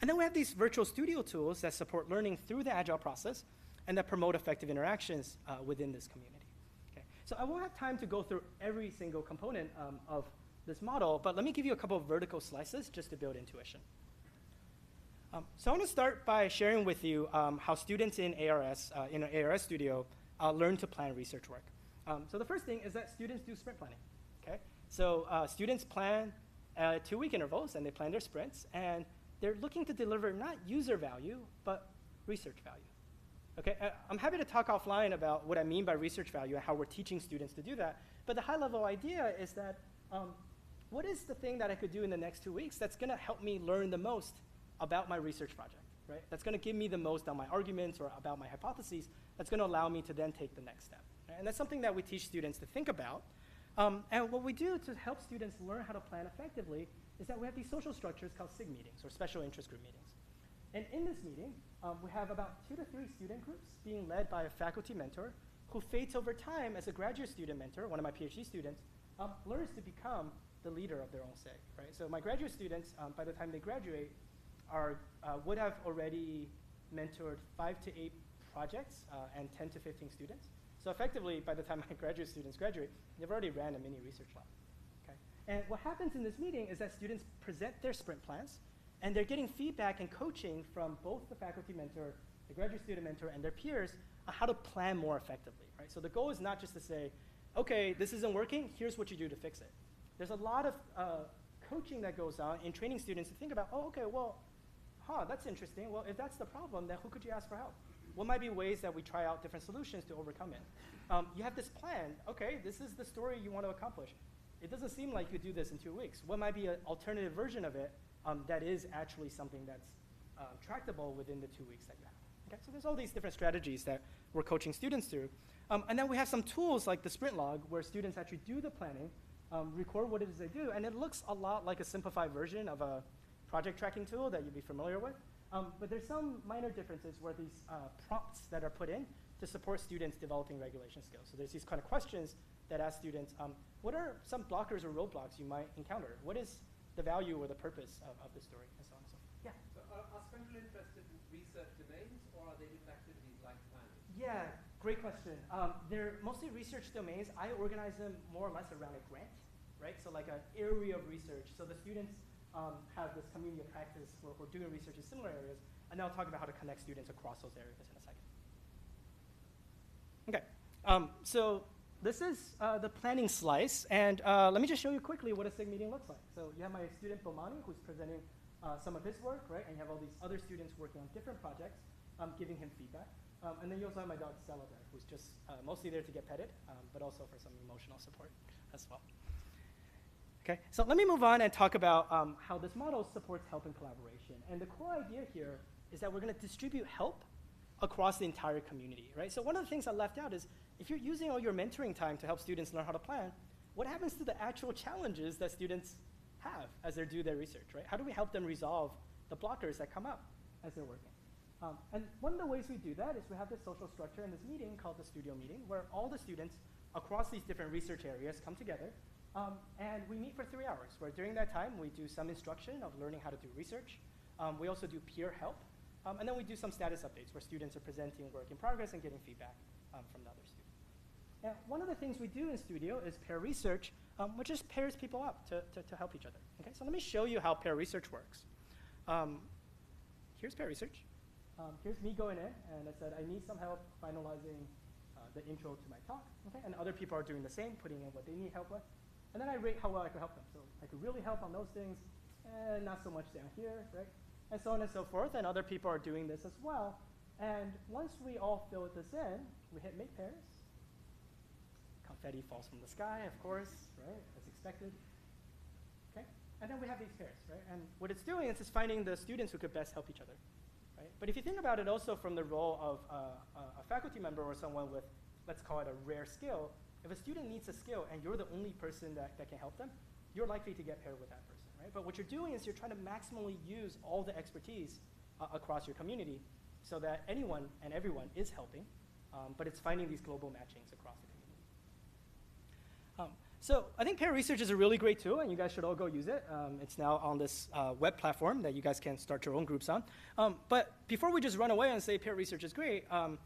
And then we have these virtual studio tools that support learning through the agile process and that promote effective interactions uh, within this community. Okay. So I won't have time to go through every single component um, of this model, but let me give you a couple of vertical slices just to build intuition. Um, so I want to start by sharing with you um, how students in A R S, uh, in an A R S studio, uh, learn to plan research work. Um, so the first thing is that students do sprint planning, okay? So uh, students plan uh, two-week intervals, and they plan their sprints, and they're looking to deliver not user value, but research value, okay? Uh, I'm happy to talk offline about what I mean by research value and how we're teaching students to do that, but the high-level idea is that um, what is the thing that I could do in the next two weeks that's gonna help me learn the most about my research project, right? That's gonna give me the most on my arguments or about my hypotheses, that's gonna allow me to then take the next step. Right? And that's something that we teach students to think about. Um, and what we do to help students learn how to plan effectively is that we have these social structures called S I G meetings, or special interest group meetings. And in this meeting, um, we have about two to three student groups being led by a faculty mentor who fades over time as a graduate student mentor, one of my PhD students, um, learns to become the leader of their own S I G, right? So my graduate students, um, by the time they graduate, are, uh, would have already mentored five to eight projects uh, and ten to fifteen students. So effectively, by the time my graduate students graduate, they've already ran a mini research lab, okay? And what happens in this meeting is that students present their sprint plans, and they're getting feedback and coaching from both the faculty mentor, the graduate student mentor, and their peers on how to plan more effectively, right? So the goal is not just to say, okay, this isn't working, here's what you do to fix it. There's a lot of uh, coaching that goes on in training students to think about, oh, okay, well, huh, that's interesting. Well, if that's the problem, then who could you ask for help? What might be ways that we try out different solutions to overcome it? Um, you have this plan. Okay, this is the story you want to accomplish. It doesn't seem like you do this in two weeks. What might be an alternative version of it um, that is actually something that's uh, tractable within the two weeks that you have? Okay, so there's all these different strategies that we're coaching students through. Um, and then we have some tools like the sprint log where students actually do the planning, Um, record what it is they do, and it looks a lot like a simplified version of a project tracking tool that you'd be familiar with. Um, but there's some minor differences where these uh, prompts that are put in to support students developing regulation skills. So there's these kind of questions that ask students, um, what are some blockers or roadblocks you might encounter? What is the value or the purpose of, of the story, and so on and so forth? Yeah. So are, are central interested in research domains, or are they just activities like planning? Yeah, great question. Um, they're mostly research domains. I organize them more or less around a grant, right? So like an area of research. So the students um, have this community of practice where we're doing research in similar areas, and I'll talk about how to connect students across those areas in a second. Okay, um, so this is uh, the planning slice, and uh, let me just show you quickly what a SIG meeting looks like. So you have my student Bomani, who's presenting uh, some of his work, right? And you have all these other students working on different projects, um, giving him feedback. Um, and then you also have my dog Zelda, who's just uh, mostly there to get petted, um, but also for some emotional support as well. Okay, so let me move on and talk about um, how this model supports help and collaboration. And the core idea here is that we're going to distribute help across the entire community, right? So one of the things I left out is, if you're using all your mentoring time to help students learn how to plan, what happens to the actual challenges that students have as they do their research, right? How do we help them resolve the blockers that come up as they're working? Um, and one of the ways we do that is we have this social structure in this meeting called the studio meeting, where all the students across these different research areas come together, um, and we meet for three hours, where during that time we do some instruction of learning how to do research. Um, we also do peer help. Um, and then we do some status updates where students are presenting work in progress and getting feedback um, from the other students. Now, one of the things we do in studio is pair research, um, which just pairs people up to, to, to help each other. Okay, so let me show you how pair research works. Um, here's pair research. Um, here's me going in, and I said, I need some help finalizing uh, the intro to my talk. Okay, and other people are doing the same, putting in what they need help with. And then I rate how well I could help them. So I could really help on those things, and eh, not so much down here, right? And so on and so forth, and other people are doing this as well. And once we all fill this in, we hit make pairs. Confetti falls from the sky, of course, right, as expected. Okay, and then we have these pairs, right? And what it's doing is it's finding the students who could best help each other, right? But if you think about it also from the role of uh, a faculty member or someone with, let's call it a rare skill, if a student needs a skill and you're the only person that, that can help them, you're likely to get paired with that person. But what you're doing is you're trying to maximally use all the expertise uh, across your community so that anyone and everyone is helping, um, but it's finding these global matchings across the community. Um, so I think pair research is a really great tool, and you guys should all go use it. Um, it's now on this uh, web platform that you guys can start your own groups on. Um, but before we just run away and say pair research is great, um,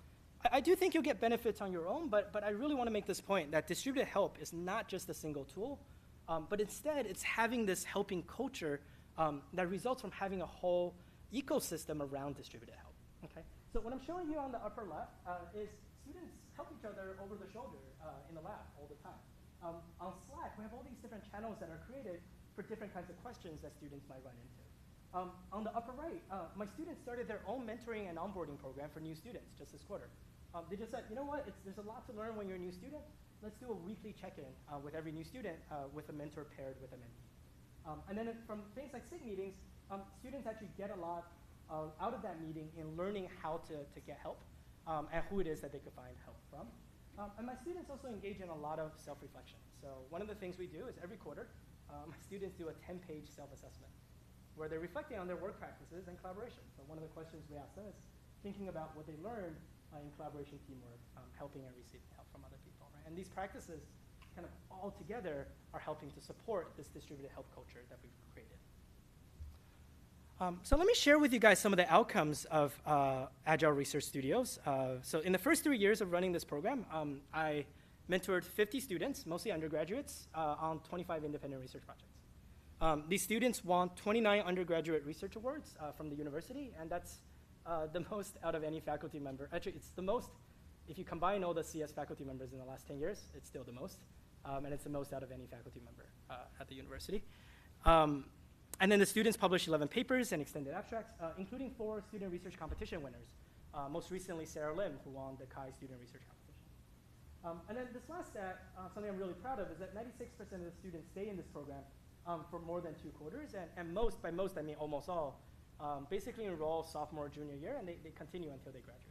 I, I do think you'll get benefits on your own, but, but I really want to make this point that distributed help is not just a single tool. Um, but instead, it's having this helping culture um, that results from having a whole ecosystem around distributed help. Okay? So what I'm showing you on the upper left uh, is students help each other over the shoulder uh, in the lab all the time. Um, on Slack, we have all these different channels that are created for different kinds of questions that students might run into. Um, on the upper right, uh, my students started their own mentoring and onboarding program for new students just this quarter. Um, they just said, you know what, it's, there's a lot to learn when you're a new student. Let's do a weekly check-in uh, with every new student uh, with a mentor paired with a mentee. Um, and then from things like SIG meetings, um, students actually get a lot uh, out of that meeting in learning how to, to get help um, and who it is that they could find help from. Um, and my students also engage in a lot of self-reflection. So one of the things we do is every quarter, um, my students do a ten page self-assessment where they're reflecting on their work practices and collaboration. So one of the questions we ask them is thinking about what they learned uh, in collaboration teamwork, um, helping and receiving help from other people. And these practices kind of all together are helping to support this distributed help culture that we've created. Um, so let me share with you guys some of the outcomes of uh, Agile Research Studios. Uh, so in the first three years of running this program, um, I mentored fifty students, mostly undergraduates, uh, on twenty-five independent research projects. Um, these students won twenty-nine undergraduate research awards uh, from the university, and that's uh, the most out of any faculty member. Actually, it's the most. If you combine all the C S faculty members in the last ten years, it's still the most. Um, and it's the most out of any faculty member uh, at the university. Um, and then the students published eleven papers and extended abstracts, uh, including four student research competition winners. Uh, most recently, Sarah Lim, who won the C H I student research competition. Um, and then this last stat, uh, something I'm really proud of, is that ninety-six percent of the students stay in this program um, for more than two quarters. And, and most, by most, I mean almost all, um, basically enroll sophomore, junior year, and they, they continue until they graduate.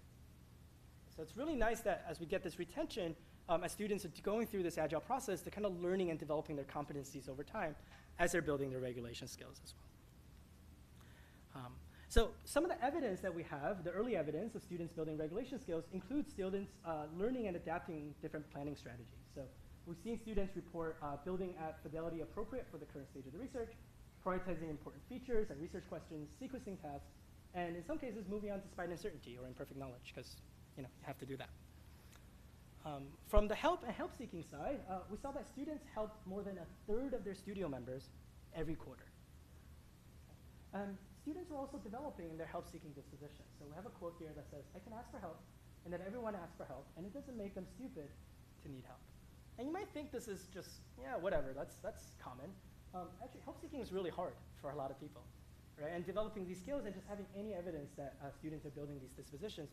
So it's really nice that as we get this retention, um, as students are going through this agile process, they're kind of learning and developing their competencies over time as they're building their regulation skills as well. Um, So some of the evidence that we have, the early evidence of students building regulation skills, includes students uh, learning and adapting different planning strategies. So we've seen students report uh, building at fidelity appropriate for the current stage of the research, prioritizing important features and research questions, sequencing tasks, and in some cases, moving on despite uncertainty or imperfect knowledge, because you know you have to do that. Um, from the help and help-seeking side, uh, we saw that students helped more than a third of their studio members every quarter. Um, students are also developing their help-seeking disposition. So we have a quote here that says, I can ask for help, and then everyone asks for help, and it doesn't make them stupid to need help. And you might think this is just, yeah, whatever, that's, that's common. Um, actually, help-seeking is really hard for a lot of people, right? And developing these skills and just having any evidence that uh, students are building these dispositions,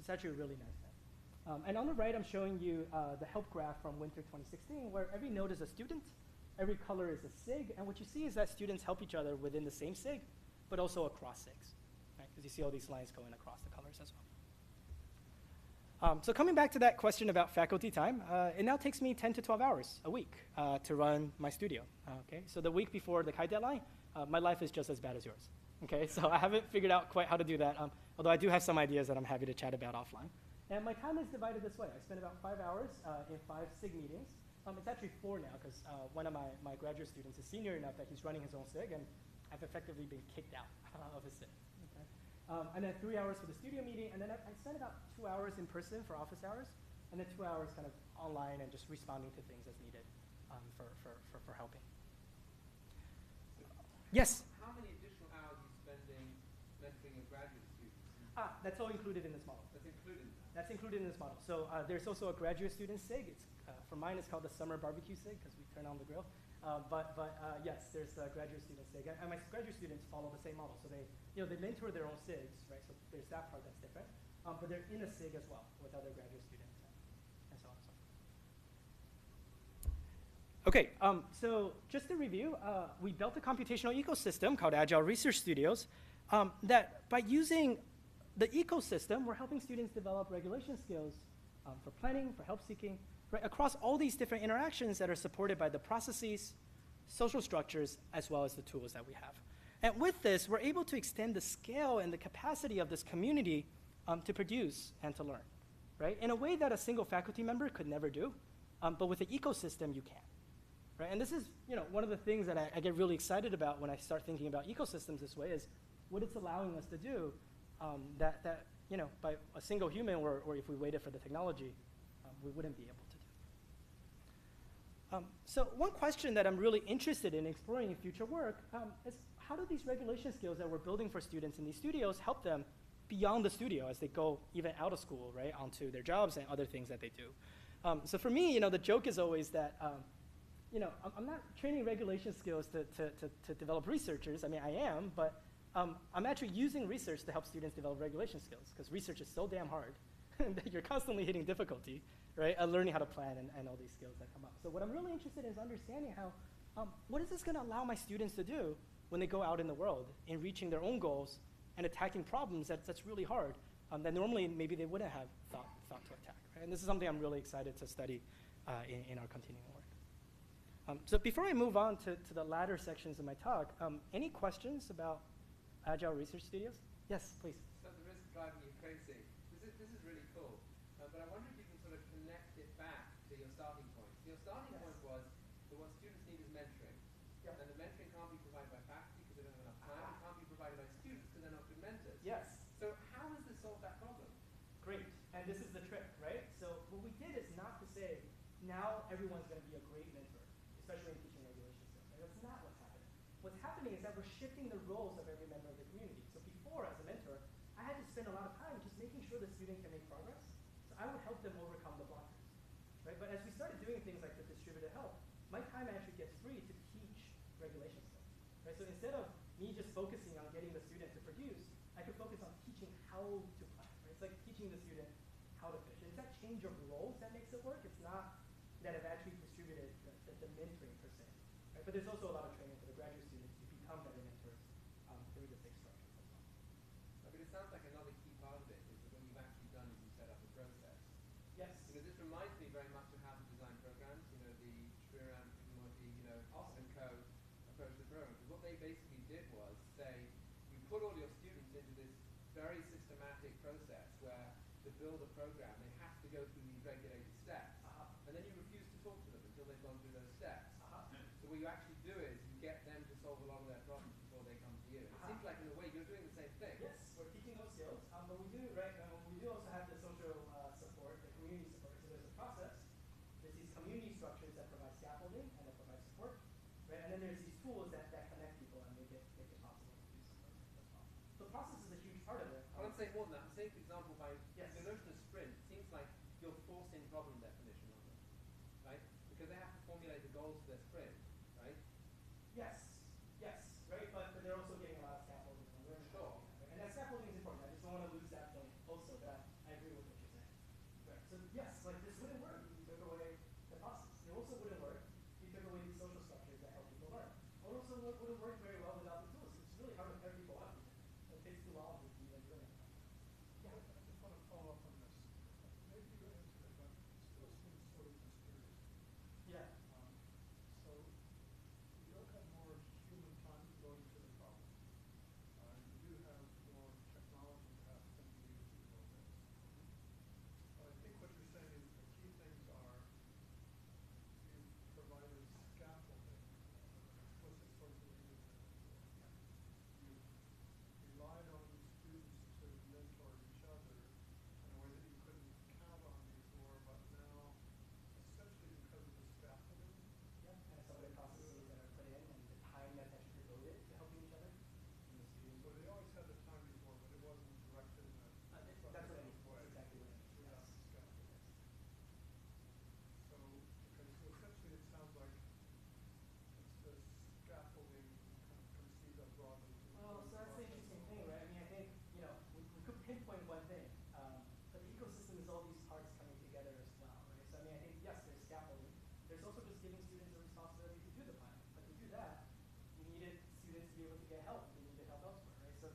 it's actually a really nice thing. Um, and on the right, I'm showing you uh, the help graph from winter twenty sixteen, where every node is a student, every color is a sig, and what you see is that students help each other within the same sig, but also across sigs, right? Because you see all these lines going across the colors as well. Um, so coming back to that question about faculty time, uh, it now takes me ten to twelve hours a week uh, to run my studio, okay? So the week before the Kai deadline, uh, my life is just as bad as yours, okay? So I haven't figured out quite how to do that, um, although I do have some ideas that I'm happy to chat about offline. And my time is divided this way. I spend about five hours uh, in five sig meetings. Um, it's actually four now, because uh, one of my, my graduate students is senior enough that he's running his own sig, and I've effectively been kicked out of a sit. Okay. Um, and then three hours for the studio meeting, and then I, I spent about two hours in person for office hours, and then two hours kind of online and just responding to things as needed um, for, for, for, for helping. Yes? How many additional hours are you spending mentoring a graduate student? Ah, that's all included in this model. That's included? That's included in this model. So uh, there's also a graduate student sig. It's, uh, for mine, it's called the summer barbecue sig, because we turn on the grill. Uh, but but uh, yes, there's uh, graduate students sig, and my graduate students follow the same model. So they you know they mentor their own sigs, right? So there's that part that's different, um, but they're in a sig as well with other graduate students, uh, and so on and so forth. Okay, um, so just to review, uh, we built a computational ecosystem called Agile Research Studios. Um, that by using the ecosystem, we're helping students develop regulation skills um, for planning, for help seeking. Right, across all these different interactions that are supported by the processes, social structures, as well as the tools that we have. And with this, we're able to extend the scale and the capacity of this community um, to produce and to learn, right? In a way that a single faculty member could never do, um, but with an ecosystem, you can, right? And this is, you know, one of the things that I, I get really excited about when I start thinking about ecosystems this way is what it's allowing us to do um, that, that, you know, by a single human or, or if we waited for the technology, um, we wouldn't be able to. Um, so one question that I'm really interested in exploring in future work um, is how do these regulation skills that we're building for students in these studios help them beyond the studio as they go even out of school, right, onto their jobs and other things that they do. Um, so for me, you know, the joke is always that, um, you know, I'm, I'm not training regulation skills to, to, to, to develop researchers. I mean, I am, but um, I'm actually using research to help students develop regulation skills because research is so damn hard that you're constantly hitting difficulty, right, uh, learning how to plan and, and all these skills that come up. So what I'm really interested in is understanding how, um, what is this going to allow my students to do when they go out in the world in reaching their own goals and attacking problems that, that's really hard um, that normally maybe they wouldn't have thought, thought to attack. Right? And this is something I'm really excited to study uh, in, in our continuing work. Um, so before I move on to, to the latter sections of my talk, um, any questions about Agile Research Studios? Yes, please. So the risk driving you crazy. This is really cool, uh, but I wonder if you can sort of connect it back to your starting point. So your starting yes. point was that what students need is mentoring, yes. and the mentoring can't be provided by faculty because they don't have enough time, it can't be provided by students because they're not good mentors. Yes. So how does this solve that problem? Great, and this is the trick, right? So what we did is not to say, now everyone's going to be a great mentor, especially in teaching regulation skills. And that's not what's happening. What's happening is that we're shifting the roles of every member of the community. So before, as a mentor, I had to spend a lot of time just making sure the student can make progress, so I would help them overcome the blockers, right? But as we started doing things like the distributed help, my time actually gets free to teach regulation skills, right? So instead of me just focusing on getting the student to produce, I could focus on teaching how to plan, right? It's like teaching the student how to fish. It's that change of roles that makes it work. It's not that I've actually distributed the, the, the mentoring per se, right? But there's also a lot of training for the graduate students to become better mentors um, through the six structures. It sounds like another key part of it is that what you've actually done is you set up a process. Yes. Because this reminds me very much of how the design programs, you know, the Shriram, you know, Austin Co. approach the program. Because what they basically did was say, you put all your students in very systematic process where to build a program, they have to go through these regulated steps. Uh-huh. And then you refuse to talk to them until they've gone through those steps. Uh-huh. So what you actually do is you get them to solve a lot of their problems before they come to you. It uh-huh. seems like in a way you're doing the same thing. Yes, we're teaching those skills. Um, but we do, right, um, we do also have the social uh, support, the community support. So there's a process. There's these community structures that provide scaffolding and that provide support. Right? And then there's these tools that, that connect people and make it, make it possible. So process is a huge part of it. I would say more than that. I'm saying, for example, by yes. the notion of sprint, it seems like you're forcing problem definition on them, right? Because they have to formulate the goals for their sprint, right? Yes, yes, right? But, but they're also getting a lot of scaffolding. And learning sure. That, right? And that scaffolding is important. I just don't want to lose that point also, that I agree with what you're saying. Right. So yes, like this wouldn't work if you took away the process. It also wouldn't work if you took away these social structures that help people learn. It also wouldn't work very well without the tools. It's really hard to pair people up. It's too long to be like really. Yeah. I, I just want to follow up on this. Maybe you answered it, but it still seems sort of mysterious. Yeah. Um, so you don't have more human time going to the problem. Uh, you do have more technology tasks than you do to those things. So I think what you're saying is the key things are you provided scaffolding, explicit sort of relied on the students to mentor each other in a way that you couldn't count on before, but now, essentially because of the scaffolding. Yeah, and some of the processes that are put in and the time that's actually devoted to helping each other. And the students. So they always had the time before, but it wasn't directed in a uh, that's what I mean. That's exactly what I mean. Yes. So, okay, so essentially it sounds like it's the scaffolding kind of conceived of broadly. Well, so that's the interesting thing, right? I mean, I think, you know, we, we could pinpoint one thing, um, but the ecosystem is all these parts coming together as well, right? So, I mean, I think, yes, there's scaffolding. There's also just giving students the responsibility to do the planning. But to do that, we needed students to be able to get help. We needed help elsewhere, right? So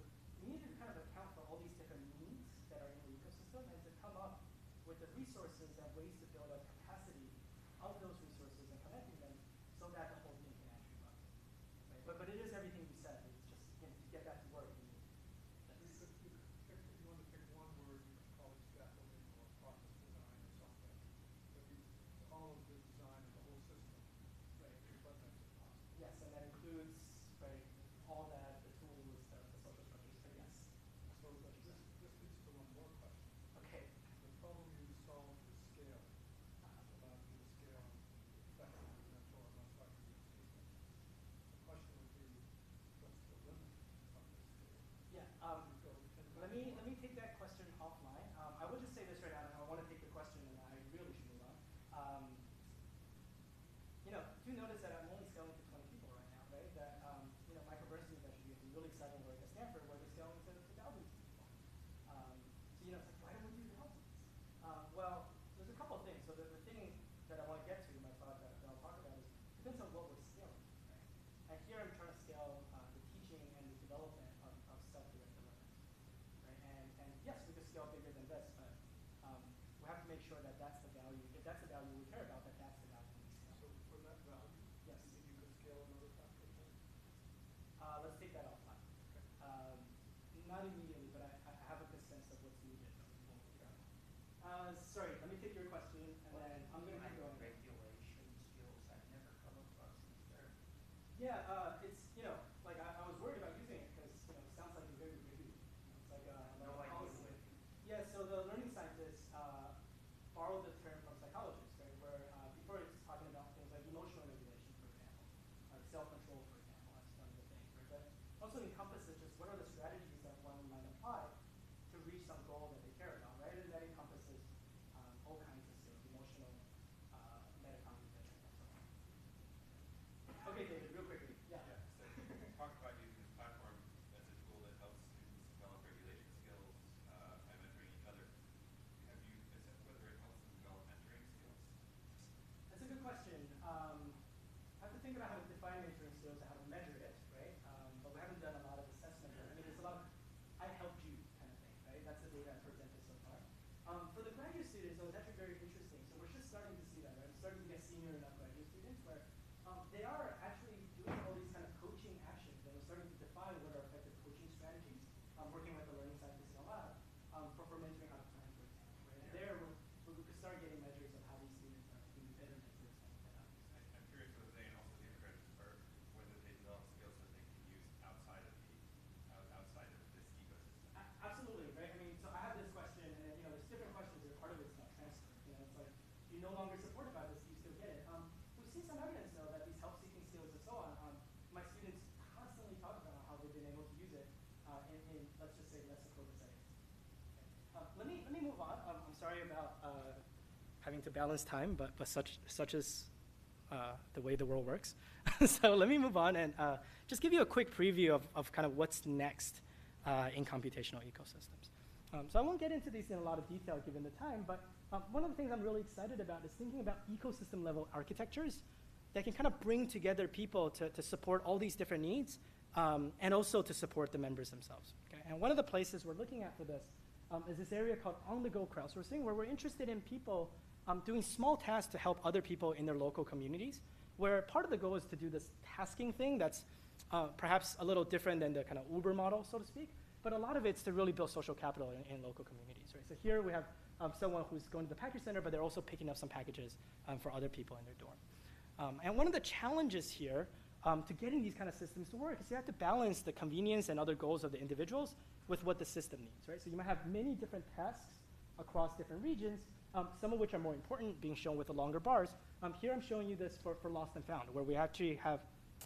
we needed to kind of account for all these different needs that are in the ecosystem and to come up with the resources and ways to build up capacity of those resources and connecting them so that the whole thing can actually run, right? But, but it is everything you said. Get that to work. If you, you, if you want to pick one word, you could call it scaffolding or process design or something. But you, all of the design of the whole system, right? But that's possible. Yes, and that includes, right, all that, the tools, the, the social structures. So yes. So this, this leads to one more question. Okay. The problem you solve is scale. Uh-huh. It's allowed you to scale effectively, mentor, much like you speak. The question would be, what's the limit? Yeah, um, let me let me take that question offline. Um, I would just say this right now, and I want to take the question, and I really should move on. Um, you know, do notice that I'm only scaling to twenty people right now, right? That um, you know, microversities actually do some really exciting work at Stanford, where they're scaling to thousands of people. Um, so you know, it's like, why don't we do thousands? Um, well, there's a couple of things. So the, the thing that I want to get to, my thought that, that I'll talk about is depends on what we're scaling, right? And here I'm trying to scale uh, the teaching and the development of, of self-directed learning, right? And, and yes, we could scale bigger than this, but um, we have to make sure that that's the value. If that's the value we care about, that that's the value we scale. So for that value, yes, you think you could scale another factor? Uh, let's take that offline. Okay. Um, not immediately, but I, I have a good sense of what's needed. Uh, sorry, let me take your question, and well, then I'm going to keep going. Regulation skills I've never come across in therapy. Yeah, uh, it's, you know, like I, I was worried about using it because, you know, it sounds like a very rigid. It's like a no like policy. Yeah, so the learning scientists uh, borrowed the term from psychologists, right? Where uh, before it's talking about things like emotional regulation, for example, like self-control, for example, that's one of the things, right? But also encompasses just what are the strategies that one might apply to reach some goal that they care about, right? And that encompasses um, all kinds of things, emotional, uh, metacognition, and so on. Okay, David, real quickly. Yeah. Yeah, so you talked about using this platform as a tool that helps students develop regulation skills uh, by mentoring each other. Have you assessed whether it helps them develop mentoring skills? That's a good question. Um, I have to think about how to define mentoring skills and how to measure it, right? Um, but we haven't done a lot of assessment. I mean, there's a lot of I helped you kind of thing, right? That's the data I've presented so far. Um, for the graduate students, though, it's actually very interesting. So we're just starting to see that, right? We're starting to get senior enough graduate students where Um, they are actually doing all these kind of coaching actions, and we're starting to define what are effective coaching strategies. I'm um, working with the learning scientists in in, let's just say, less equal design. Okay. Uh, let me let me move on. Um, I'm sorry about uh, having to balance time, but but such such is uh, the way the world works. So let me move on and uh, just give you a quick preview of of kind of what's next uh, in computational ecosystems. Um, so I won't get into these in a lot of detail given the time, but um, one of the things I'm really excited about is thinking about ecosystem level architectures that can kind of bring together people to, to support all these different needs, um, and also to support the members themselves. Okay? And one of the places we're looking at for this um, is this area called on-the-go crowdsourcing, where we're interested in people um, doing small tasks to help other people in their local communities, where part of the goal is to do this tasking thing that's uh, perhaps a little different than the kind of Uber model, so to speak, but a lot of it's to really build social capital in, in local communities, right? So here we have um, someone who's going to the package center, but they're also picking up some packages um, for other people in their dorm. Um, and one of the challenges here um, to getting these kind of systems to work is you have to balance the convenience and other goals of the individuals with what the system needs, right? So you might have many different tasks across different regions, um, some of which are more important, being shown with the longer bars. Um, here I'm showing you this for, for Lost and Found, where we actually have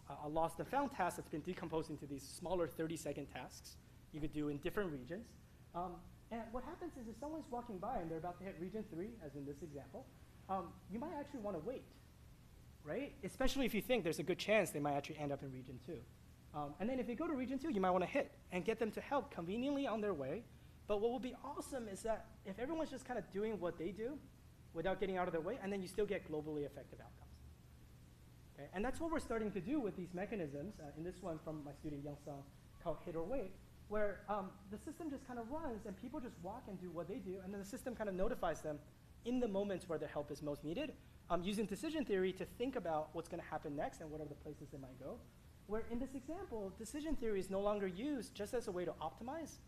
uh, a Lost and Found task that's been decomposed into these smaller thirty second tasks you could do in different regions. Um, and what happens is if someone's walking by and they're about to hit region three, as in this example, um, you might actually want to wait, right? Especially if you think there's a good chance they might actually end up in region two. Um, and then if they go to region two, you might want to hit and get them to help conveniently on their way. But what will be awesome is that if everyone's just kind of doing what they do without getting out of their way, and then you still get globally effective outcomes. Okay? And that's what we're starting to do with these mechanisms, uh, in this one from my student Youngseong called Hit or Wait, where um, the system just kind of runs and people just walk and do what they do, and then the system kind of notifies them in the moments where their help is most needed, um, using decision theory to think about what's going to happen next and what are the places they might go. Where in this example, decision theory is no longer used just as a way to optimize,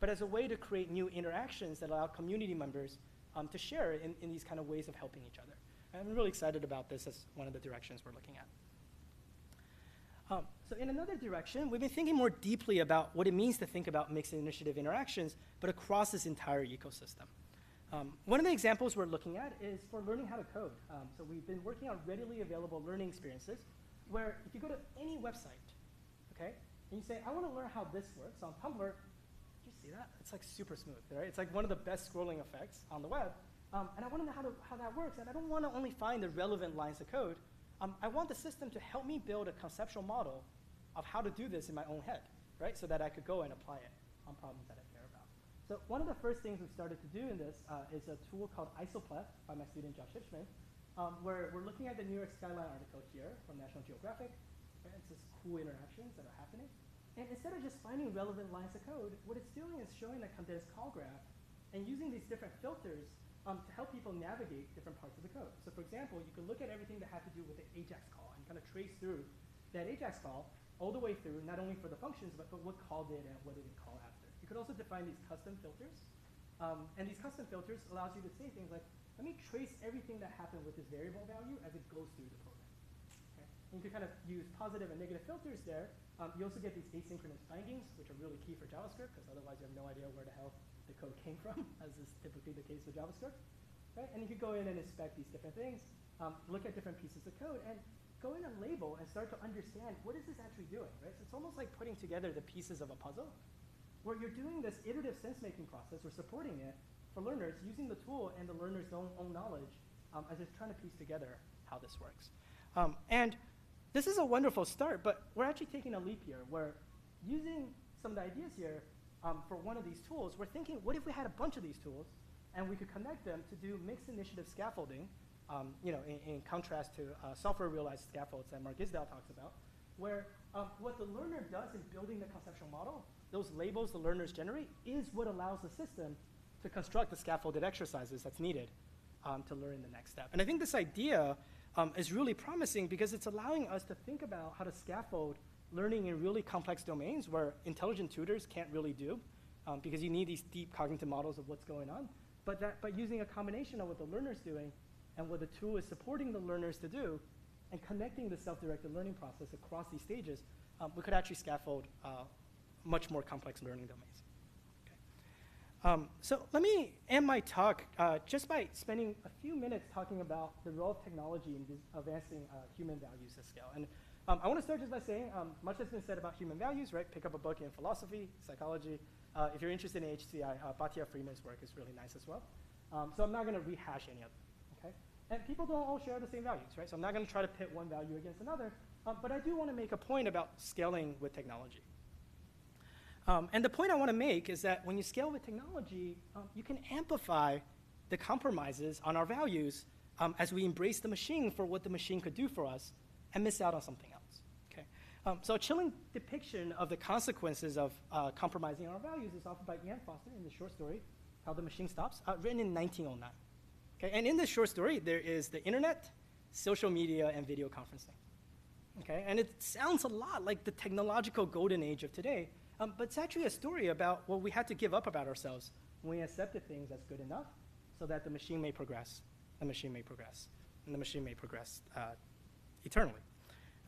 but as a way to create new interactions that allow community members um, to share in, in these kind of ways of helping each other. And I'm really excited about this as one of the directions we're looking at. Um, so in another direction, we've been thinking more deeply about what it means to think about mixed initiative interactions, but across this entire ecosystem. Um, one of the examples we're looking at is for learning how to code. Um, so we've been working on readily available learning experiences, where if you go to any website, okay, and you say, I want to learn how this works on Tumblr, did you see that? It's like super smooth, right? It's like one of the best scrolling effects on the web. Um, and I want to know how, to, how that works, and I don't want to only find the relevant lines of code. Um, I want the system to help me build a conceptual model of how to do this in my own head, right? So that I could go and apply it on problems that I care about. So one of the first things we've started to do in this uh, is a tool called Isopleth by my student Josh Hitchman, um, where we're looking at the New York skyline article here from National Geographic. Right? It's just cool interactions that are happening. And instead of just finding relevant lines of code, what it's doing is showing a condensed call graph and using these different filters Um, to help people navigate different parts of the code. So for example, you can look at everything that had to do with the Ajax call and kind of trace through that Ajax call all the way through, not only for the functions, but, but what call did and what did it call after. You could also define these custom filters. Um, and these custom filters allows you to say things like, let me trace everything that happened with this variable value as it goes through the program. Okay? And you can kind of use positive and negative filters there. Um, you also get these asynchronous bindings, which are really key for JavaScript, because otherwise you have no idea where the hell the code came from, as is typically the case with JavaScript, right? And you could go in and inspect these different things, um, look at different pieces of code, and go in and label and start to understand what is this actually doing, right? So it's almost like putting together the pieces of a puzzle, where you're doing this iterative sense-making process, or supporting it for learners using the tool and the learner's own, own knowledge um, as they're trying to piece together how this works. Um, and this is a wonderful start, but we're actually taking a leap here, where using some of the ideas here, Um, for one of these tools, we're thinking, what if we had a bunch of these tools and we could connect them to do mixed initiative scaffolding, um, you know, in, in contrast to uh, software realized scaffolds that Mark Isdale talks about, where um, what the learner does in building the conceptual model, those labels the learners generate, is what allows the system to construct the scaffolded exercises that's needed um, to learn the next step. And I think this idea um, is really promising because it's allowing us to think about how to scaffold learning in really complex domains where intelligent tutors can't really do, um, because you need these deep cognitive models of what's going on. But that, but using a combination of what the learner's doing and what the tool is supporting the learners to do, and connecting the self-directed learning process across these stages, um, we could actually scaffold uh, much more complex learning domains. Okay. Um, so let me end my talk uh, just by spending a few minutes talking about the role of technology in advancing uh, human values at scale. And Um, I want to start just by saying um, much has been said about human values, right? Pick up a book in philosophy, psychology. Uh, if you're interested in H C I, uh, Bhatia Freeman's work is really nice as well. Um, so I'm not going to rehash any of it, okay? And people don't all share the same values, right? So I'm not going to try to pit one value against another, um, but I do want to make a point about scaling with technology. Um, and the point I want to make is that when you scale with technology, um, you can amplify the compromises on our values um, as we embrace the machine for what the machine could do for us and miss out on something else, okay? Um, so a chilling depiction of the consequences of uh, compromising our values is offered by E. M. Foster in the short story, How the Machine Stops, uh, written in nineteen oh nine. Okay, and in this short story, there is the internet, social media, and video conferencing. Okay, and it sounds a lot like the technological golden age of today, um, but it's actually a story about what we had to give up about ourselves when we accepted things as good enough so that the machine may progress, the machine may progress, and the machine may progress uh, eternally.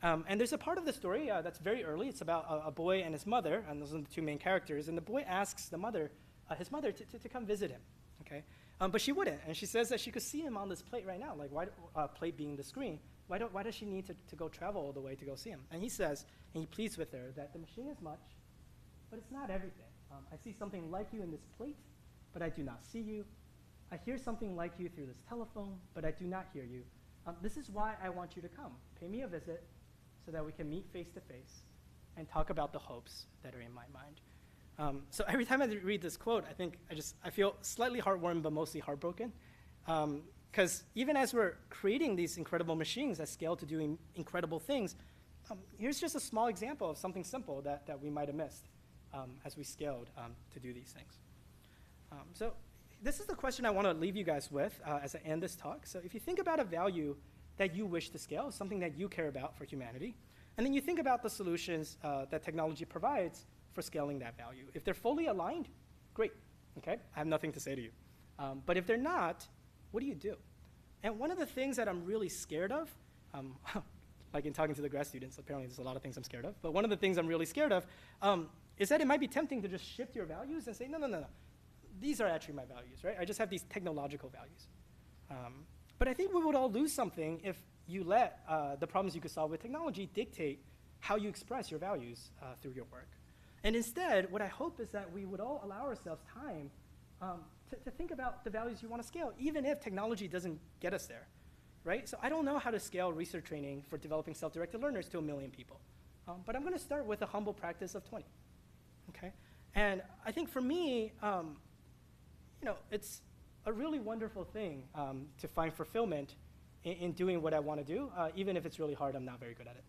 Um, and there's a part of the story uh, that's very early. It's about a, a boy and his mother, and those are the two main characters, and the boy asks the mother, Uh, his mother to, to, to come visit him, okay? Um, but she wouldn't, and she says that she could see him on this plate right now, like why do, uh, plate being the screen. Why, do, why does she need to, to go travel all the way to go see him? And he says, and he pleads with her, that the machine is much, but it's not everything. Um, I see something like you in this plate, but I do not see you. I hear something like you through this telephone, but I do not hear you. Um, this is why I want you to come. Pay me a visit so that we can meet face to face and talk about the hopes that are in my mind. Um, so every time I read this quote, I think I just, I feel slightly heartwarmed, but mostly heartbroken. Because um, even as we're creating these incredible machines that scale to doing incredible things, um, here's just a small example of something simple that, that we might have missed um, as we scaled um, to do these things. Um, so this is the question I want to leave you guys with uh, as I end this talk. So if you think about a value that you wish to scale, something that you care about for humanity, and then you think about the solutions uh, that technology provides for scaling that value. If they're fully aligned, great, okay? I have nothing to say to you. Um, but if they're not, what do you do? And one of the things that I'm really scared of, um, like in talking to the grad students, apparently there's a lot of things I'm scared of, but one of the things I'm really scared of um, is that it might be tempting to just shift your values and say, no, no, no, no. These are actually my values, right? I just have these technological values. Um, but I think we would all lose something if you let uh, the problems you could solve with technology dictate how you express your values uh, through your work. And instead, what I hope is that we would all allow ourselves time um, to, to think about the values you want to scale, even if technology doesn't get us there, right? So I don't know how to scale research training for developing self-directed learners to a million people, um, but I'm going to start with a humble practice of twenty, okay? And I think for me, um, you know, it's a really wonderful thing um, to find fulfillment in, in doing what I want to do, uh, even if it's really hard, I'm not very good at it,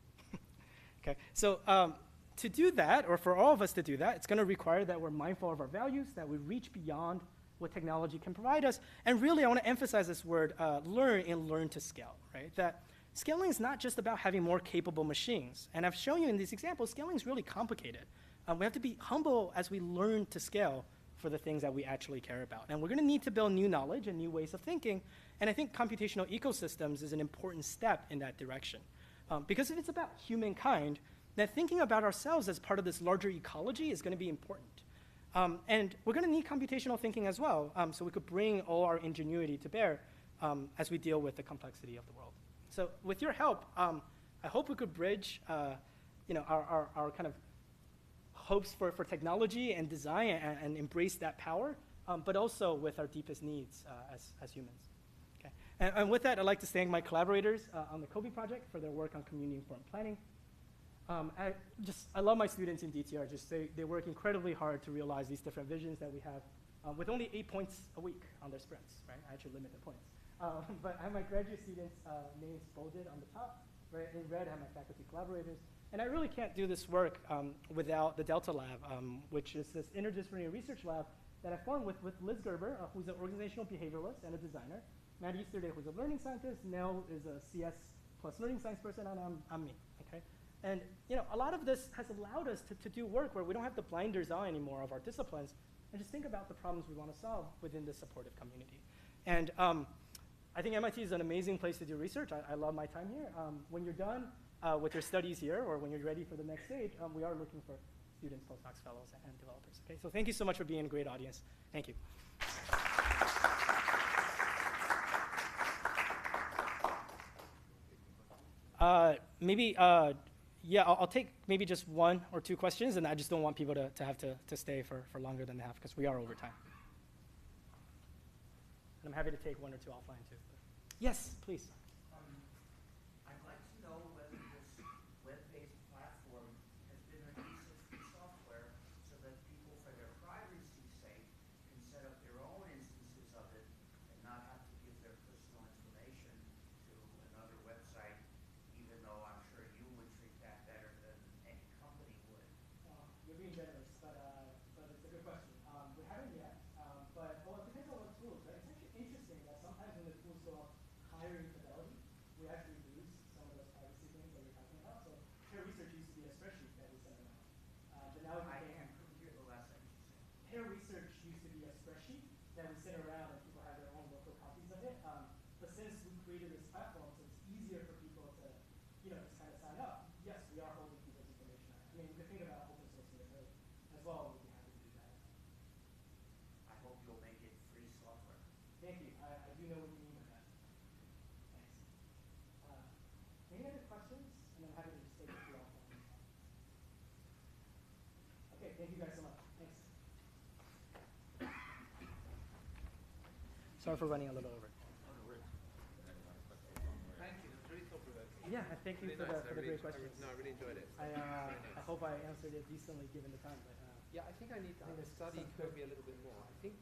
okay? So. Um, To do that, or for all of us to do that, it's going to require that we're mindful of our values, that we reach beyond what technology can provide us. And really, I want to emphasize this word, uh, learn and learn to scale, right? That scaling is not just about having more capable machines. And I've shown you in these examples, scaling is really complicated. Um, we have to be humble as we learn to scale for the things that we actually care about. And we're going to need to build new knowledge and new ways of thinking. And I think computational ecosystems is an important step in that direction. Um, because if it's about humankind, now, thinking about ourselves as part of this larger ecology is going to be important. Um, and we're going to need computational thinking as well, um, so we could bring all our ingenuity to bear um, as we deal with the complexity of the world. So with your help, um, I hope we could bridge uh, you know, our, our, our kind of hopes for, for technology and design and, and embrace that power, um, but also with our deepest needs uh, as, as humans. Okay. And, and with that, I'd like to thank my collaborators uh, on the CoBi project for their work on community-informed planning. Um, I just, I love my students in D T R, just they, they work incredibly hard to realize these different visions that we have um, with only eight points a week on their sprints, right? I actually limit the points. Um, but I have my graduate students' uh, names bolded on the top, right? In red, I have my faculty collaborators. And I really can't do this work um, without the Delta Lab, um, which is this interdisciplinary research lab that I formed with, with Liz Gerber, uh, who's an organizational behavioralist and a designer, Matt Easterday, who's a learning scientist, Nell is a C S plus learning science person, and I'm, I'm me, okay? And you know, a lot of this has allowed us to, to do work where we don't have the blinders on anymore of our disciplines and just think about the problems we want to solve within this supportive community. And um, I think M I T is an amazing place to do research. I, I love my time here. Um, when you're done uh, with your studies here or when you're ready for the next stage, um, we are looking for students, postdocs, fellows, and developers. Okay, so thank you so much for being a great audience. Thank you. Uh, maybe, uh, yeah, I'll, I'll take maybe just one or two questions, and I just don't want people to, to have to, to stay for, for longer than they have, because we are over time. And I'm happy to take one or two offline, too. Yes, please. Sorry for running a little over. Thank you. It's really comprehensive. Yeah, thank you really for, nice. the, for the really great questions. I re no, I really enjoyed it. I, uh, really nice. I hope I answered it decently given the time. But, uh, yeah, I think I need to I study CoBi a little bit more. I think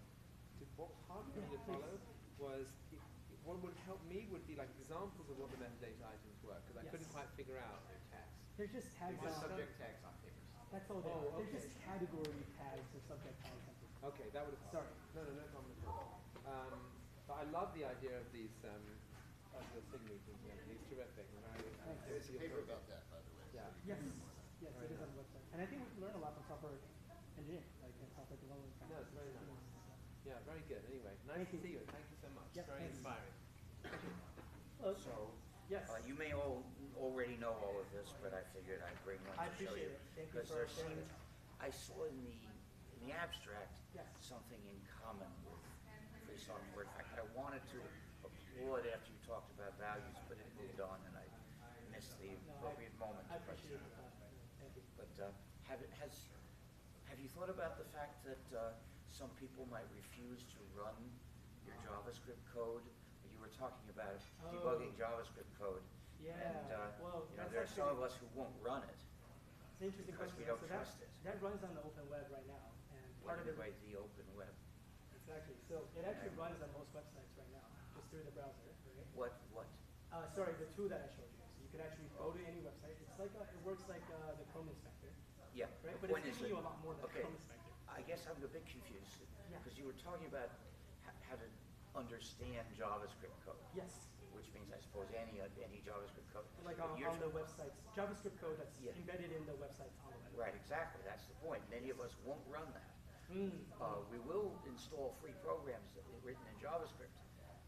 the hard thing to follow was it, it, what would help me would be like examples of what the metadata items were, because I yes. couldn't quite figure out their tags. They're just tags. They're just subject tags on papers. That's all they oh, are. Okay. They're just category tags or subject tags. Okay, that would have helped. Sorry. No, no, no problem at all. Um, but I love the idea of these um, of the signatures. Yeah, it's terrific. Right? Uh, there's a paper about that, by the way. Yeah. So yes. Yes, it is on the website. And I think we can learn a lot from software engineering, like in software development. No, it's very nice. Yeah, very good. Anyway, nice to see you. Thank you so much. Yep, very thanks. inspiring. Hello. So, yes. Uh, you may all already know all of this, but I figured I'd bring one I to show you. I appreciate it. Thank you for sharing. I saw in the in the abstract yes. something in common with software. In fact, I wanted to applaud after you talked about values, but it moved on and I missed the appropriate moment to press it. But uh, have, it, has, have you thought about the fact that uh, some people might refuse to run your JavaScript code? You were talking about debugging oh. JavaScript code, yeah. and uh, well, you know, there are some of us who won't run it it's an interesting because question. we don't so trust that, it. That runs on the open web right now. And part of the way the open web. Exactly. So it actually runs on most websites right now, just through the browser, right? What? What? Uh, sorry, the tool that I showed you. So you could actually go to any website. It's like a, it works like uh, the Chrome Inspector. Yeah. Right. But it's giving you a lot more than okay. Chrome Inspector. I guess I'm a bit confused because yeah. you were talking about how to understand JavaScript code. Yes. Which means I suppose any uh, any JavaScript code. Like on, on the websites, JavaScript code that's yeah. embedded in the websites on the web. Right. Exactly. That's the point. Many of us won't run that. Uh, we will install free programs that are written in JavaScript,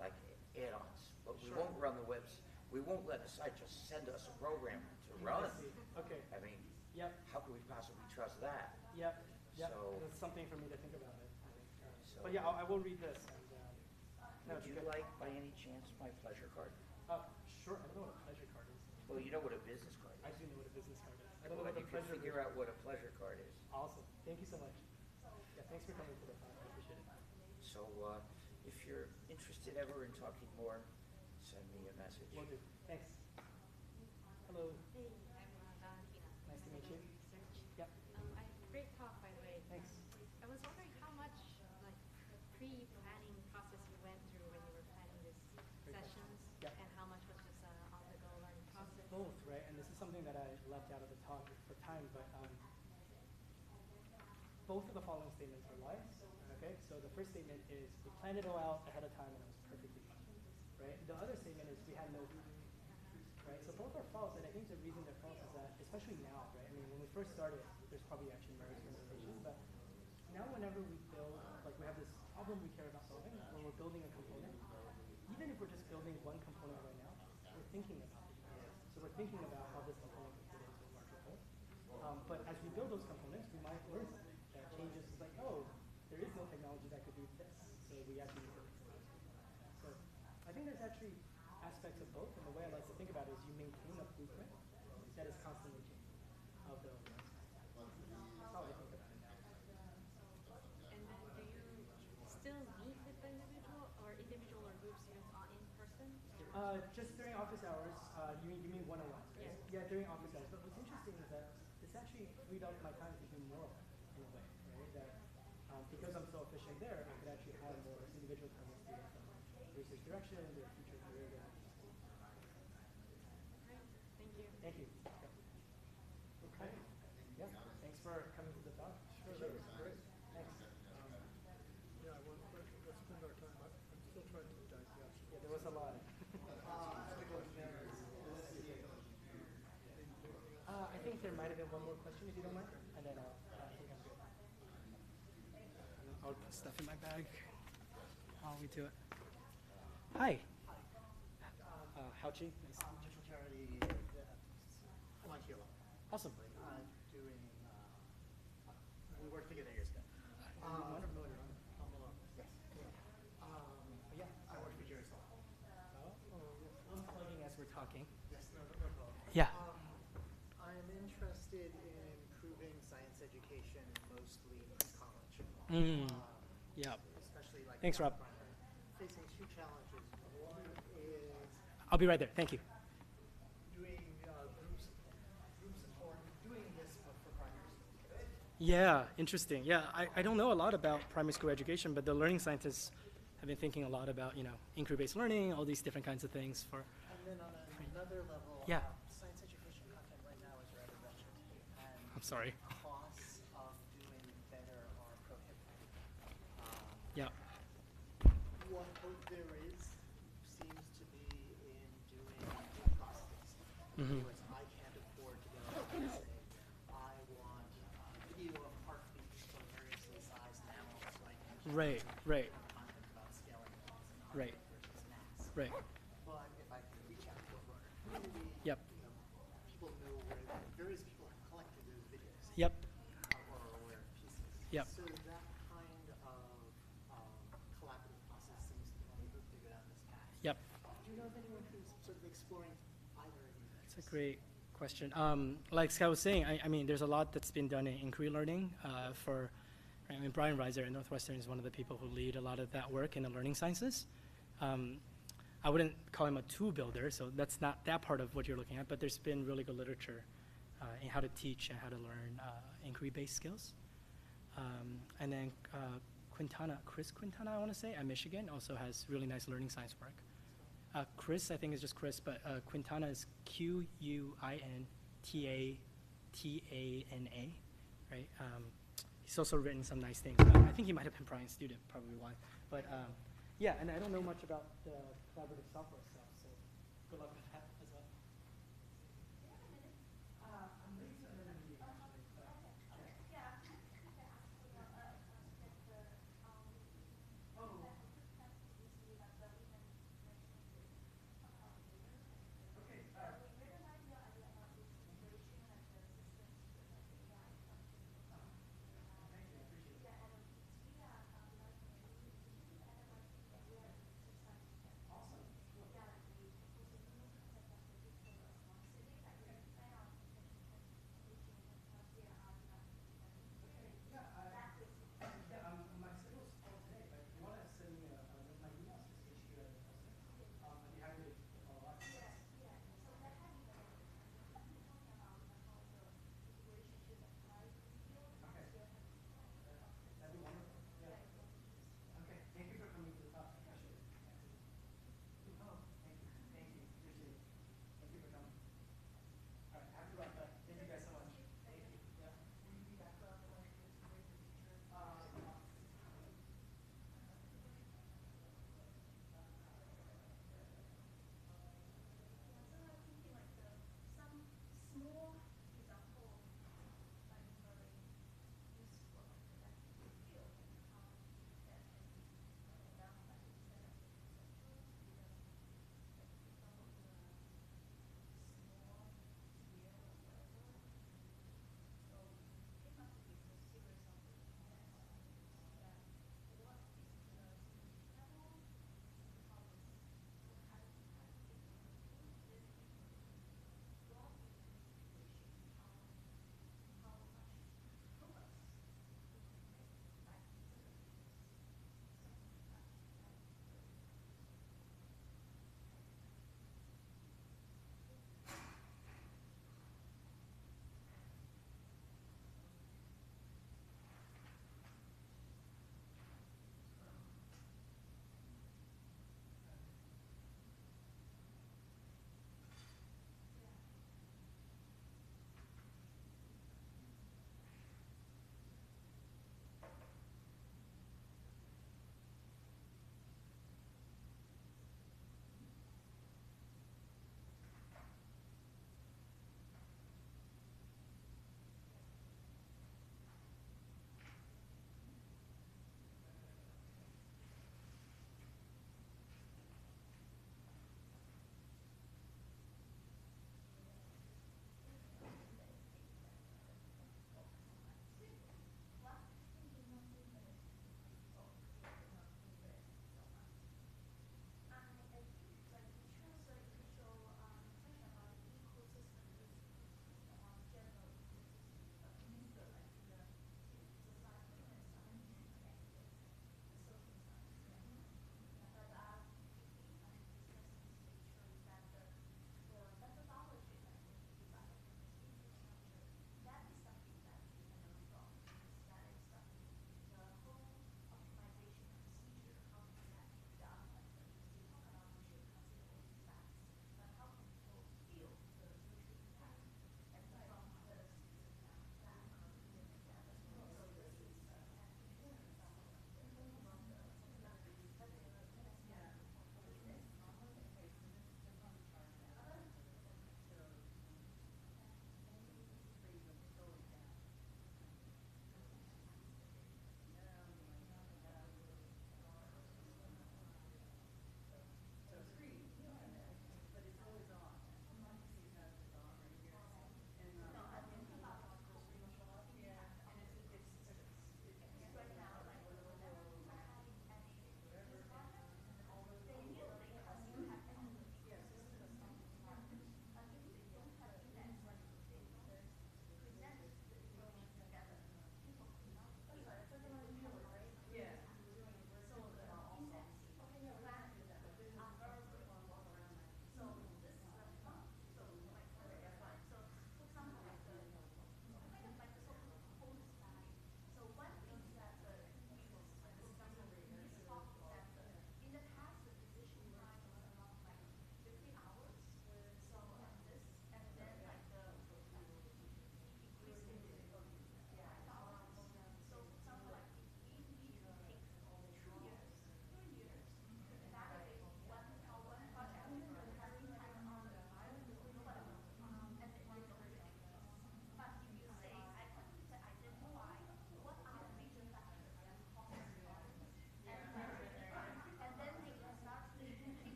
like add-ons, but we sure. won't run the webs. We won't let a site just send us a program to run. I okay. I mean, yep. how can we possibly trust that? Yep. Yep. So that's something for me to think about. It. So but yeah, I'll, I will read this. And, um, would you like, by any chance, my pleasure card? Uh, sure. I don't know what a pleasure card is. Well, you know what a business card is. I do know what a business card is. I don't well, know what a pleasure. You can figure out what a pleasure card is. Awesome. Thank you so much. Thanks for coming to the talk. I appreciate it. So uh, if you're interested ever in talking more, send me a message. Will do. Thanks. Hello. Hey, I'm Valentina. Nice to meet you. Research. Yep. Um, I, great talk, by the way. Thanks. I was wondering how much like pre-planning process you went through when you were planning these sessions, yep. and how much was just an on-the-go learning process. Both, right? And this is something that I left out of the talk for time, but. Um, Both of the following statements are lies, okay? So the first statement is, we planned it all out ahead of time and it was perfectly fine, right? The other statement is, we had no plan, right? So both are false, and I think the reason they're false is that, especially now, right? I mean, when we first started, there's probably actually various conversations, but now whenever we build, like we have this problem we care about solving, when we're building a component, even if we're just building one component right now, we're thinking about it. So we're thinking about how this component will fit into a larger whole. Um, but as we build those components, we might learn something. Changes is like, oh, there is no technology that could do this, so we actually need to fix it. So I think there's actually aspects of both, and the way I like to think about it is you maintain a blueprint that is constantly changing. Uh, just during office hours, uh, you mean you mean one-on-ones, right? Yeah. Yeah, during office hours. But what's interesting is that it's actually freed up my time to do more in a way, right? That um, because I'm so efficient there, I could actually have more individual time with students on research direction, their future career. All right. Thank you. Thank you. Yeah. Okay. Yeah. Thanks for coming to the talk. Sure. Sure. Great. Thanks. Um, yeah, I want to spend our time. I'm still trying to digest. Yeah, there was a lot. Uh, I think there might have been one more question, if you don't mind, and then I'll, uh, I think I'm good. I'll put stuff in my bag while we do it. Hi. Uh, Haoqi. Nice to meet you. Charity. I'm here. Awesome. I'm doing. We worked together years ago. Talking. Yes, no, no, no. Yeah. Um, I'm interested in improving science education, mostly in college. Mm. Um, yeah. Especially like. Thanks, Rob. Facing two challenges. One is. I'll be right there. Thank you. Doing uh, group support, doing this but for primary school. Yeah. Interesting. Yeah. I, I don't know a lot about primary school education, but the learning scientists have been thinking a lot about you know inquiry-based learning, all these different kinds of things for. And then on another level, yeah. uh, science education content right now is rather wretched. And I'm sorry. The costs of doing better are prohibitive. Um, yeah. What hope there is seems to be in doing process. In other words, I can't afford to go out and say, I want a video of heartbeats for variously sized animals. So I can right, right. Content about scaling laws and right. Versus mass. Right. Yep. People know where various people have collected those videos. Yep. Or aware of pieces. Yep. So that kind of um, collaborative process seems to be able to go down this path. Yep. Do you know of anyone who's sort of exploring either of these? That's a great question. Um, like Scott was saying, I, I mean, there's a lot that's been done in inquiry learning. Uh, for, I mean, Brian Reiser at Northwestern is one of the people who lead a lot of that work in the learning sciences. Um, I wouldn't call him a tool builder, so that's not that part of what you're looking at, but there's been really good literature uh, in how to teach and how to learn uh, inquiry-based skills. Um, and then uh, Quintana, Chris Quintana, I want to say, at Michigan, also has really nice learning science work. Uh, Chris, I think is just Chris, but uh, Quintana is Q U I N T A T A N A, right? Um, he's also written some nice things. Uh, I think he might have been Brian's student, probably why, but um, yeah, and I don't know much about the collaborative software stuff, so good luck with that.